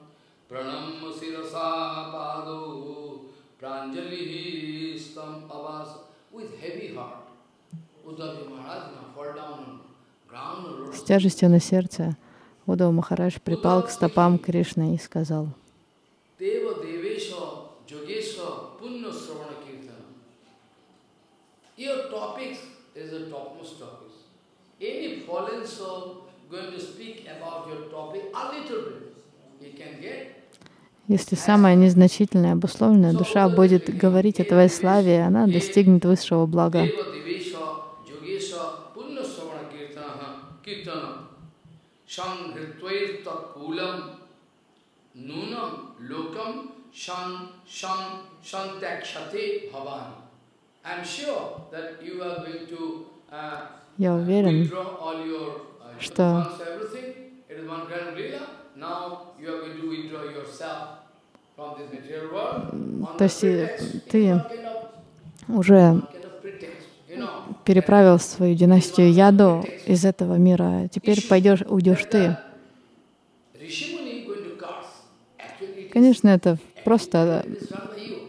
Pranam Sirasa Adu Pranjalihi Stam Avasa. With heavy heart, Uddavi Maharaj fall down ground. С тяжестью на сердце Уддхава Махарадж припал к стопам Кришны и сказал: Your topics is the topmost topics. Any fallen soul going to speak about your topic a little bit. You can get. Если самая незначительная обусловленная душа будет говорить о твоей славе, она достигнет высшего блага. Я уверен, что то есть ты уже переправил свою династию Яду из этого мира. Теперь пойдешь, уйдешь ты. Конечно, это просто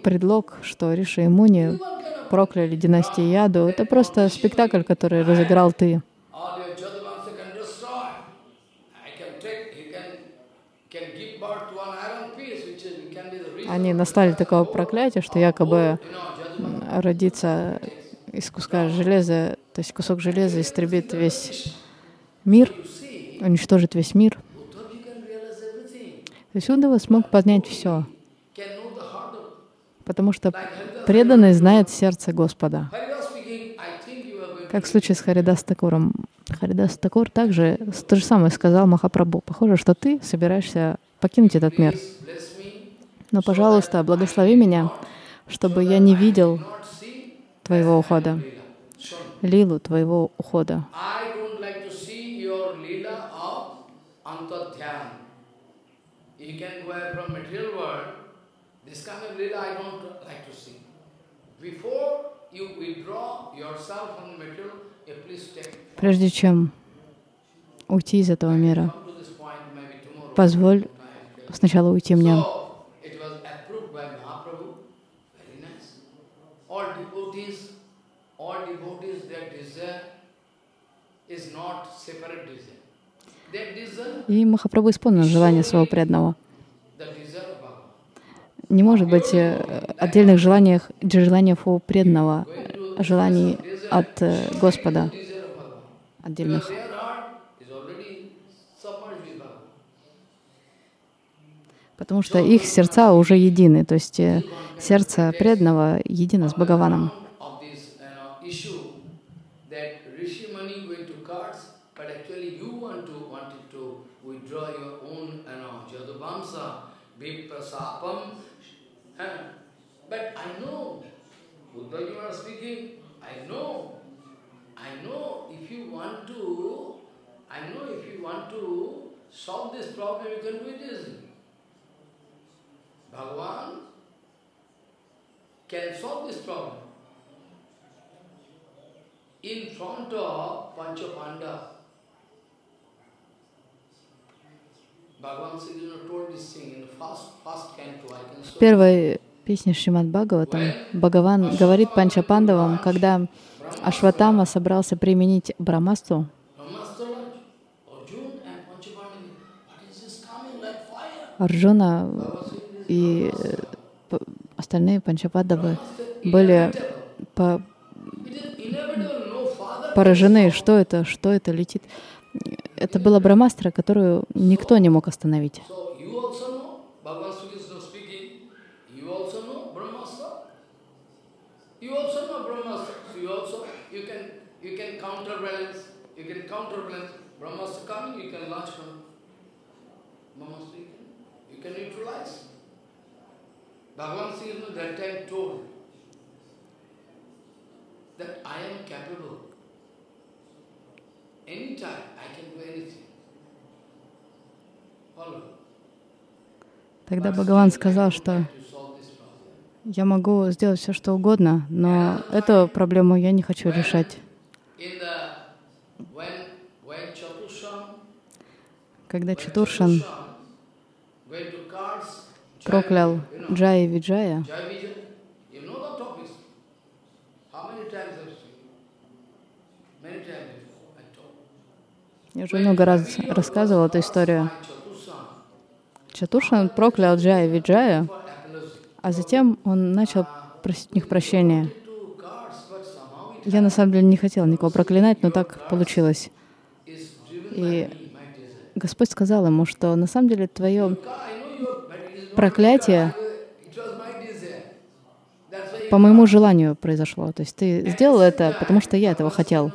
предлог, что Риши и Муни прокляли династию Яду. Это просто спектакль, который разыграл ты. А они настали такого проклятия, что якобы родиться из куска железа, то есть кусок железа истребит весь мир, уничтожит весь мир. То есть Уддхава смог поднять все, потому что преданный знает сердце Господа. Как в случае с Харидас Такуром. Харидас Такур также то же самое сказал Махапрабху. Похоже, что ты собираешься покинуть этот мир. Но, пожалуйста, благослови меня, чтобы я не видел твоего ухода, лилу твоего ухода. Прежде чем уйти из этого мира, позволь сначала уйти мне. И Махапрабху исполнил желание своего преданного. Не может быть отдельных желаний у преданного, желаний от Господа отдельных. Потому что их сердца уже едины, то есть сердце преданного едино с Бхагаваном. In front of Panchapandava, Bhagavan Sridhar told this thing in the first canto. I can show. В первой песне Шримад Бхагаватам Бхагаван говорит Панчапандавам, когда Ашватама собрался применить Брамастру, Арджуна и остальные Панчапандавы были поражены, что это летит. Это была Брамастра, которую никто не мог остановить. That I am capable. Anytime I can do anything. Follow. Тогда Бхагаван сказал, что я могу сделать все, что угодно, но эту проблему я не хочу решать. Когда Чатушан проклял Джая Виджая, я уже много раз рассказывала эту историю. Чатушан проклял Джая Виджая, а затем он начал просить у них прощения. Я на самом деле не хотела никого проклинать, но так получилось. И Господь сказал ему, что на самом деле твое проклятие по моему желанию произошло. То есть ты сделал это, потому что я этого хотел.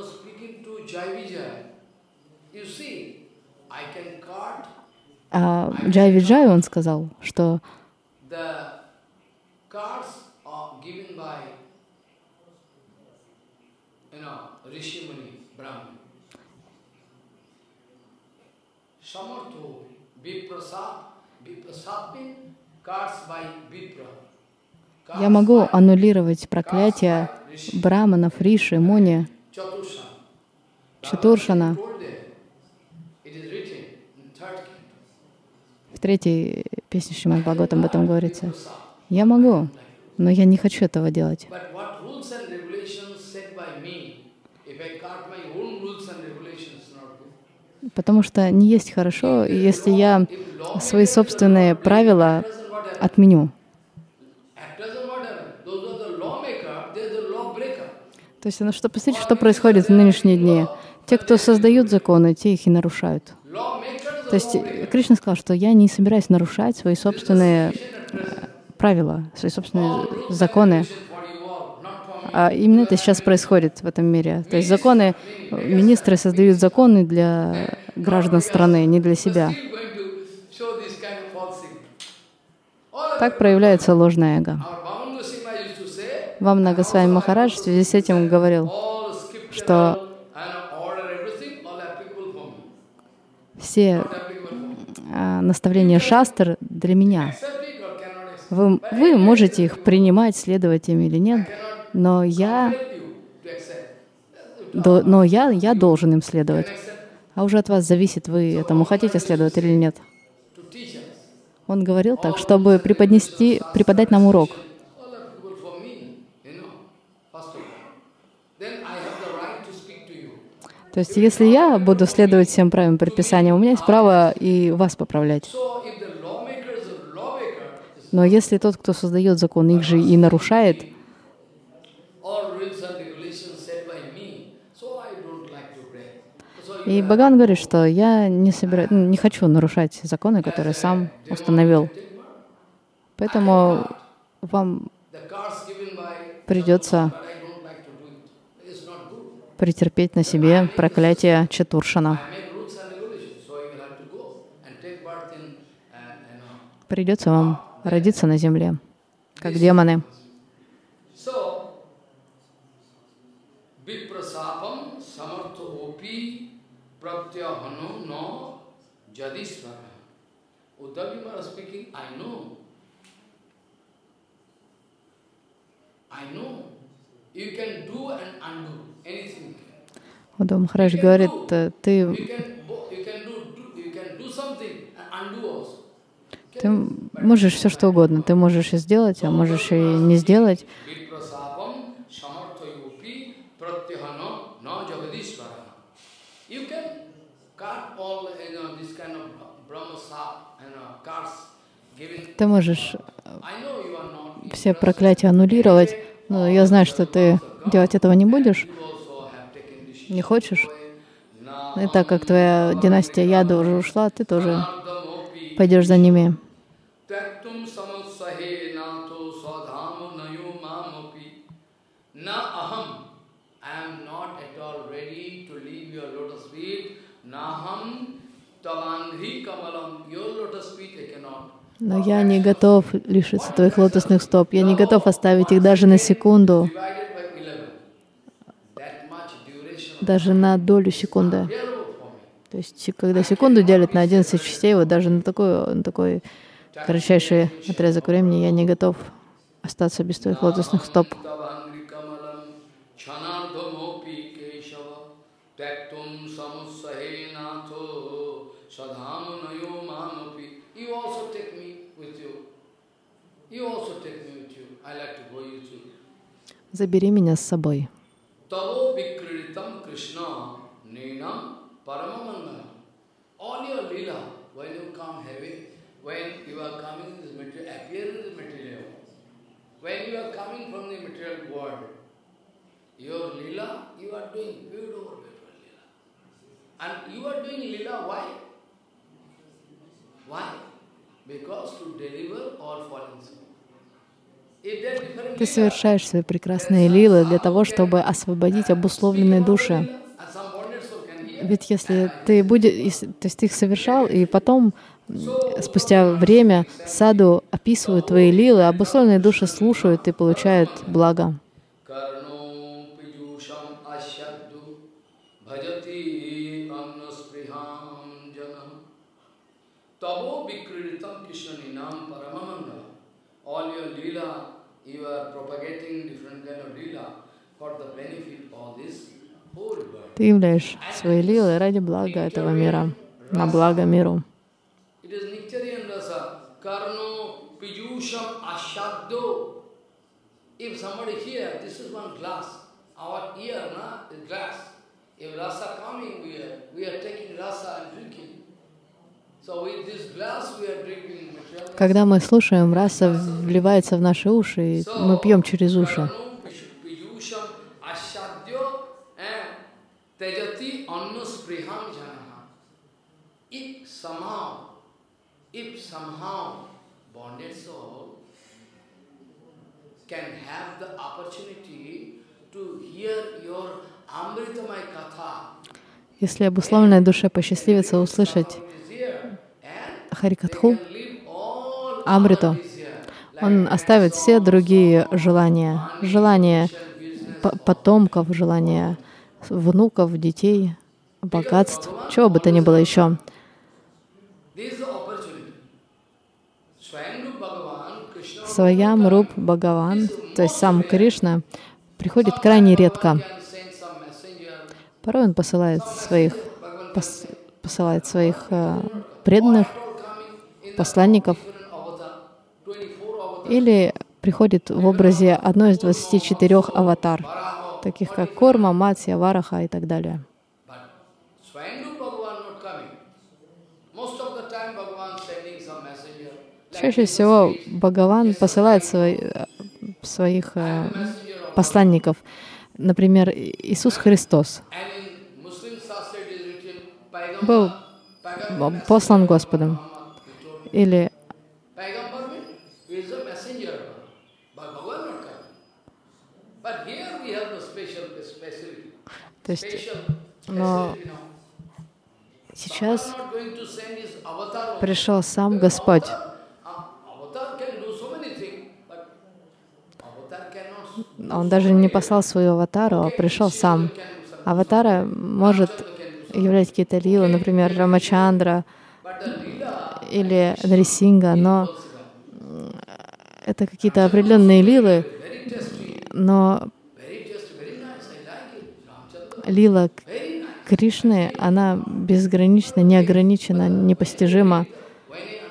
А Джай Виджай, он сказал, что я могу аннулировать проклятие браманов, риши, муни, Чатушана. В третьей песне Шримад Бхагаватам об этом говорится. Я могу, но я не хочу этого делать. Потому что не есть хорошо, если я свои собственные правила отменю. То есть, ну, что, посмотрите, что происходит в нынешние дни. Те, кто создают законы, те их и нарушают. То есть Кришна сказал, что я не собираюсь нарушать свои собственные правила, свои собственные законы. А именно это сейчас происходит в этом мире. То есть законы, министры создают законы для граждан страны, не для себя. Так проявляется ложное эго. Вамна Госвами Махарадж в связи с этим говорил, что все наставления шастр для меня. Вы можете их принимать, следовать им или нет, но я должен им следовать. А уже от вас зависит, вы этому хотите следовать или нет. Он говорил так, чтобы преподать нам урок. То есть, если я буду следовать всем правильным предписаниям, у меня есть право и вас поправлять. Но если тот, кто создает закон, их же и нарушает, и Бхагаван говорит, что я не хочу нарушать законы, которые сам установил. Поэтому вам придется претерпеть на себе проклятие Чатуршана. Придется вам родиться на земле, как демоны. Уддхава Махарадж говорит, ты можешь все что угодно, ты можешь и сделать, а можешь и не сделать. Ты можешь все проклятия аннулировать, но я знаю, что ты делать этого не будешь, не хочешь. И так как твоя династия Яду уже ушла, ты тоже пойдешь за ними. Но я не готов лишиться твоих лотосных стоп, я не готов оставить их даже на секунду, даже на долю секунды. То есть, когда секунду делят на 11 частей, вот даже на такой кратчайший отрезок времени я не готов остаться без твоих лотосных стоп. Забери меня с собой. Ты совершаешь свои прекрасные лилы для того, чтобы освободить обусловленные души. Ведь если ты будешь, то есть ты их совершал, и потом, спустя время, саду описывают твои лилы, обусловленные души слушают и получают благо. Ты являешь свои лилы ради блага этого мира, на благо миру. Когда мы слушаем, раса вливается в наши уши, и мы пьем через уши. Если обусловленная душа посчастливится услышать Хари-катху, Амриту, он оставит все другие желания. Желания потомков, желания внуков, детей, богатств, чего бы то ни было еще. Своям Руп Бхагаван, то есть сам Кришна, приходит крайне редко. Порой он посылает своих преданных, посланников, или приходит в образе одной из 24 аватар, таких как Корма, Матсья, Вараха и так далее. Чаще всего Бхагаван посылает своих посланников. Например, Иисус Христос был послан Господом. Или то есть, но сейчас пришел сам Господь. Он даже не послал свою аватару, а пришел сам. Аватара может являть какие-то лилы, например, Рамачандра или Нарисинга, но это какие-то определенные лилы, но лила Кришны, она безгранична, неограничена, непостижима.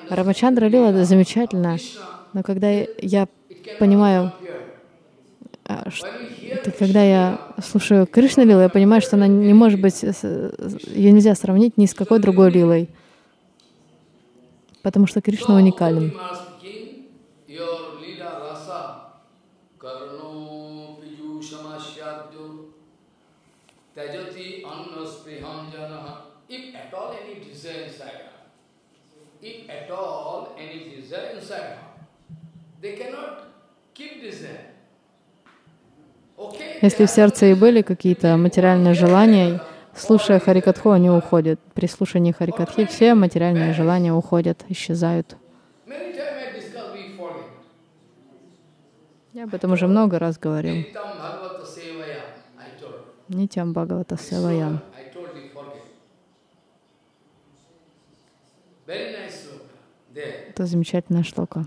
Рамачандра лила — это замечательно, но когда я понимаю, когда я слушаю Кришна лилу, я понимаю, что она не может быть, ее нельзя сравнить ни с какой другой лилой, потому что Кришна уникален. Если в сердце и были какие-то материальные желания, слушая Хари-катху, они уходят. При слушании Хари-катхи все материальные желания уходят, исчезают. Я об этом уже много раз говорил. Нитям Бхагавата Севая. Это замечательная шлока.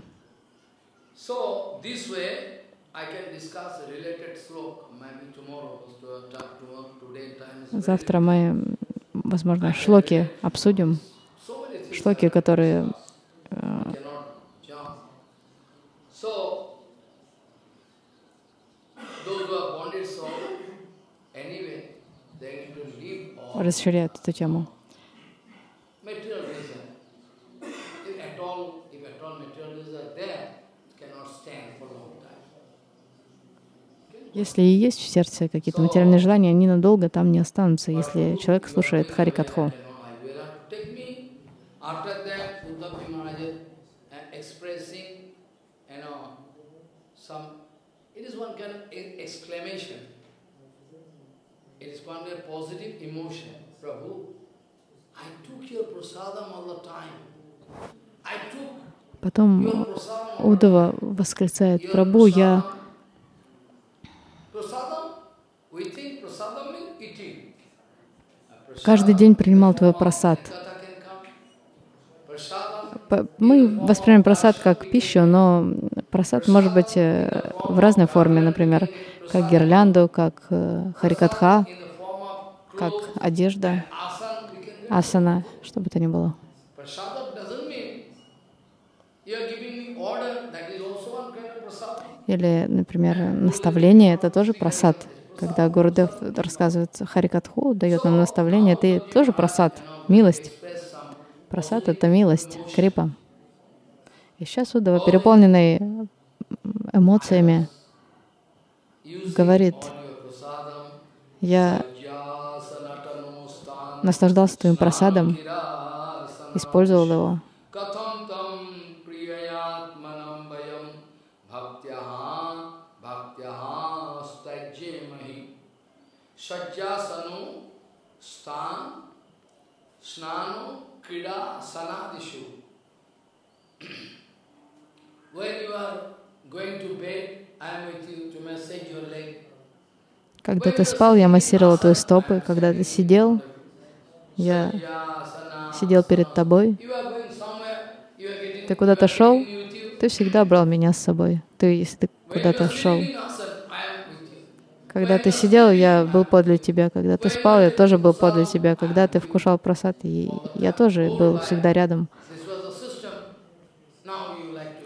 Завтра мы, возможно, шлоки обсудим. Шлоки, которые расширяют эту тему. Если и есть в сердце какие-то материальные желания, они надолго там не останутся, если человек слушает Хари-катху. Потом Уддхава восклицает: «Прабху, я...» Каждый день принимал твой прасад. Мы воспринимаем прасад как пищу, но прасад может быть в разной форме, например, как гирлянду, как харикатха, как одежда, асана, что бы то ни было. Или, например, наставление — это тоже прасад. Когда Гурудев рассказывает Хари-катху, дает нам наставление, ты тоже прасад, милость. Прасад — это милость, крипа. И сейчас Уддхава, переполненный эмоциями, говорит: Я наслаждался твоим прасадом, использовал его. Когда ты спал, я массировал твои стопы. Когда ты сидел, я сидел перед тобой. Ты куда-то шел, ты всегда брал меня с собой. Если ты куда-то шел. Когда ты сидел, я был подле тебя. Когда ты спал, я тоже был подле тебя. Когда ты вкушал прасад, я тоже был всегда рядом.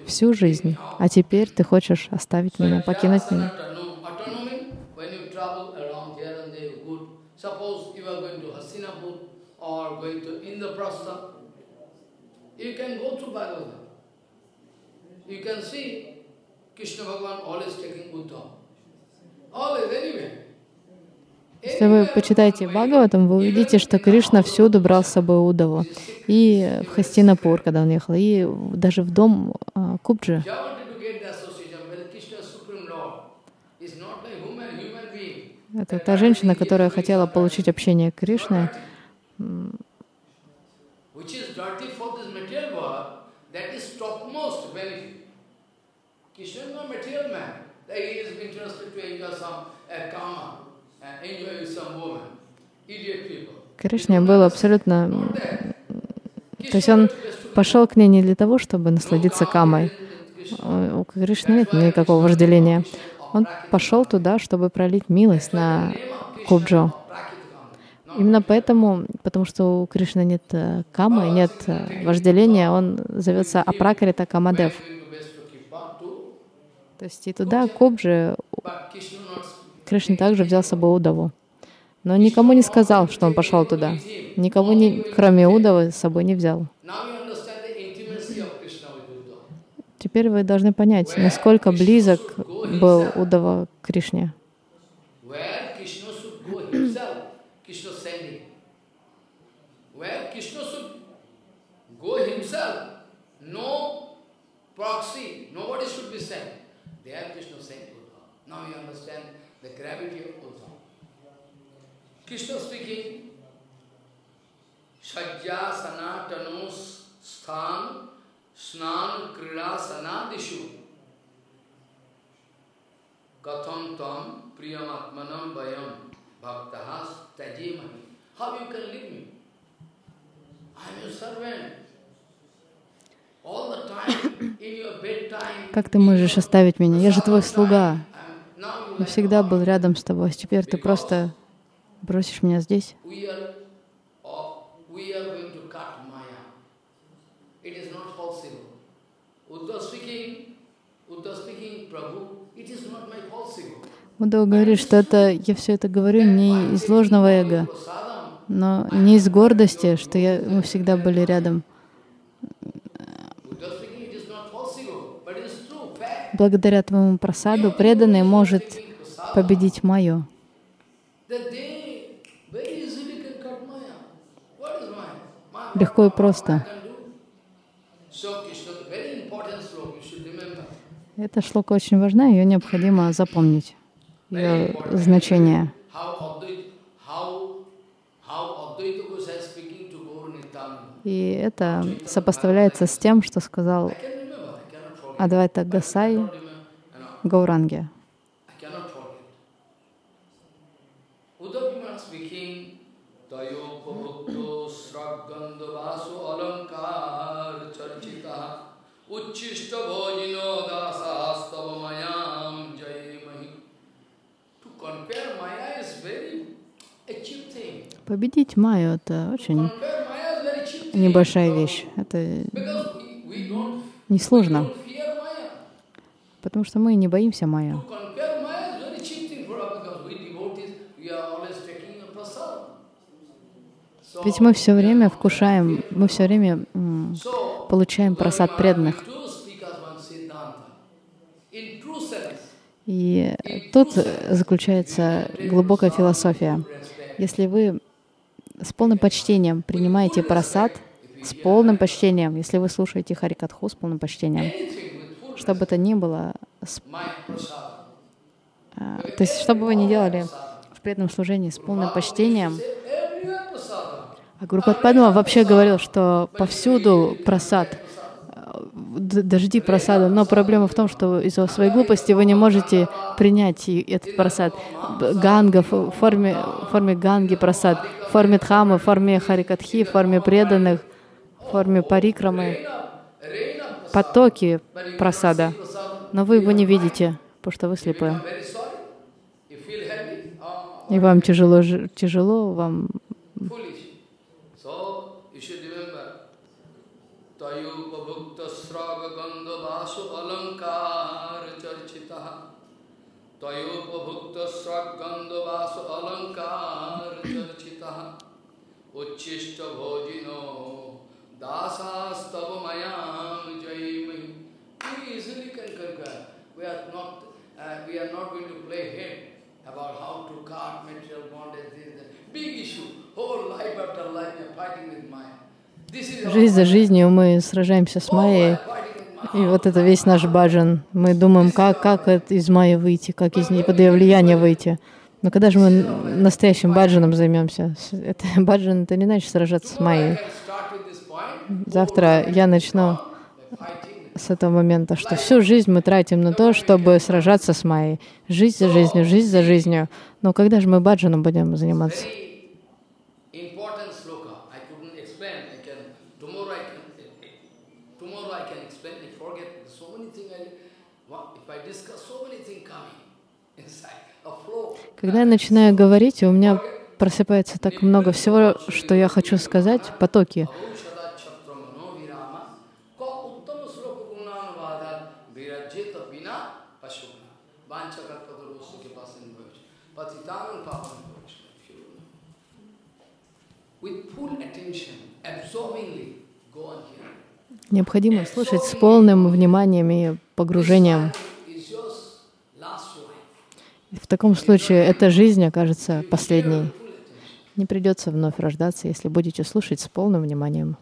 Всю жизнь. А теперь ты хочешь оставить меня, покинуть меня. Если вы почитаете Бхагаватам, вы увидите, что Кришна всюду брал с собой Уддаву. И в Хастинапур, когда он ехал, и даже в дом Кубджи. Это та женщина, которая хотела получить общение Кришны. Кришне было абсолютно... То есть он пошел к ней не для того, чтобы насладиться камой. У Кришны нет никакого вожделения. Он пошел туда, чтобы пролить милость на Кубджу. Именно поэтому, потому что у Кришны нет камы, нет вожделения, он зовется Апракрита Камадев. То есть и туда, Кубджи, Кришна также взял с собой Уддаву. Но никому не сказал, что он пошел туда. Никого, кроме Уддавы, с собой не взял. Теперь вы должны понять, насколько близок был Уддава к Кришне. Krishna speaking, Sajja Sanatano Sthan Snan Krida Sanadishu Katham Tam Priyamatmanam Vayam Bhaktahas Tajimani. How you can leave me? I am your servant. All the time, in your bedtime. Как ты можешь оставить меня? Я же твой слуга. Я всегда был рядом с тобой, а теперь ты просто... бросишь меня здесь? Уддава говорит, что это, я все это говорю не из ложного эго, но не из гордости, что мы всегда были рядом. Благодаря твоему прасаду преданный может победить майю. Легко и просто. Эта шлока очень важна, ее необходимо запомнить, ее значение. И это сопоставляется с тем, что сказал Адвайта Госай Гауранге. Победить майю — это очень небольшая вещь. Это несложно, потому что мы не боимся майю. Ведь мы все время вкушаем, мы все время получаем прасад преданных. И тут заключается глубокая философия. Если вы с полным почтением принимаете прасад, с полным почтением, если вы слушаете Хари-катху с полным почтением, что бы то ни было, то есть что бы вы ни делали в преданном служении с полным почтением, а Гуру Прабхупада вообще говорил, что повсюду прасад, дожди прасада, но проблема в том, что из-за своей глупости вы не можете принять этот прасад. Ганга в форме ганги прасад, в форме дхамы, в форме харикатхи, в форме преданных, в форме парикрамы, потоки прасада, но вы его не видите, потому что вы слепы. И вам тяжело, вам... Жизнь за жизнью мы сражаемся с майей, и вот это весь наш баджан. Мы думаем, как из майи выйти, как из неподъя влияния выйти. Но когда же мы настоящим баджаном займемся? Баджан — это не значит сражаться с майей. Завтра я начну с этого момента, что всю жизнь мы тратим на то, чтобы сражаться с майей. Жизнь за жизнью, жизнь за жизнью. Но когда же мы баджаном будем заниматься? Когда я начинаю говорить, у меня просыпается так много всего, что я хочу сказать, потоки. Необходимо слушать с полным вниманием и погружением. В таком случае эта жизнь окажется последней. Не придется вновь рождаться, если будете слушать с полным вниманием.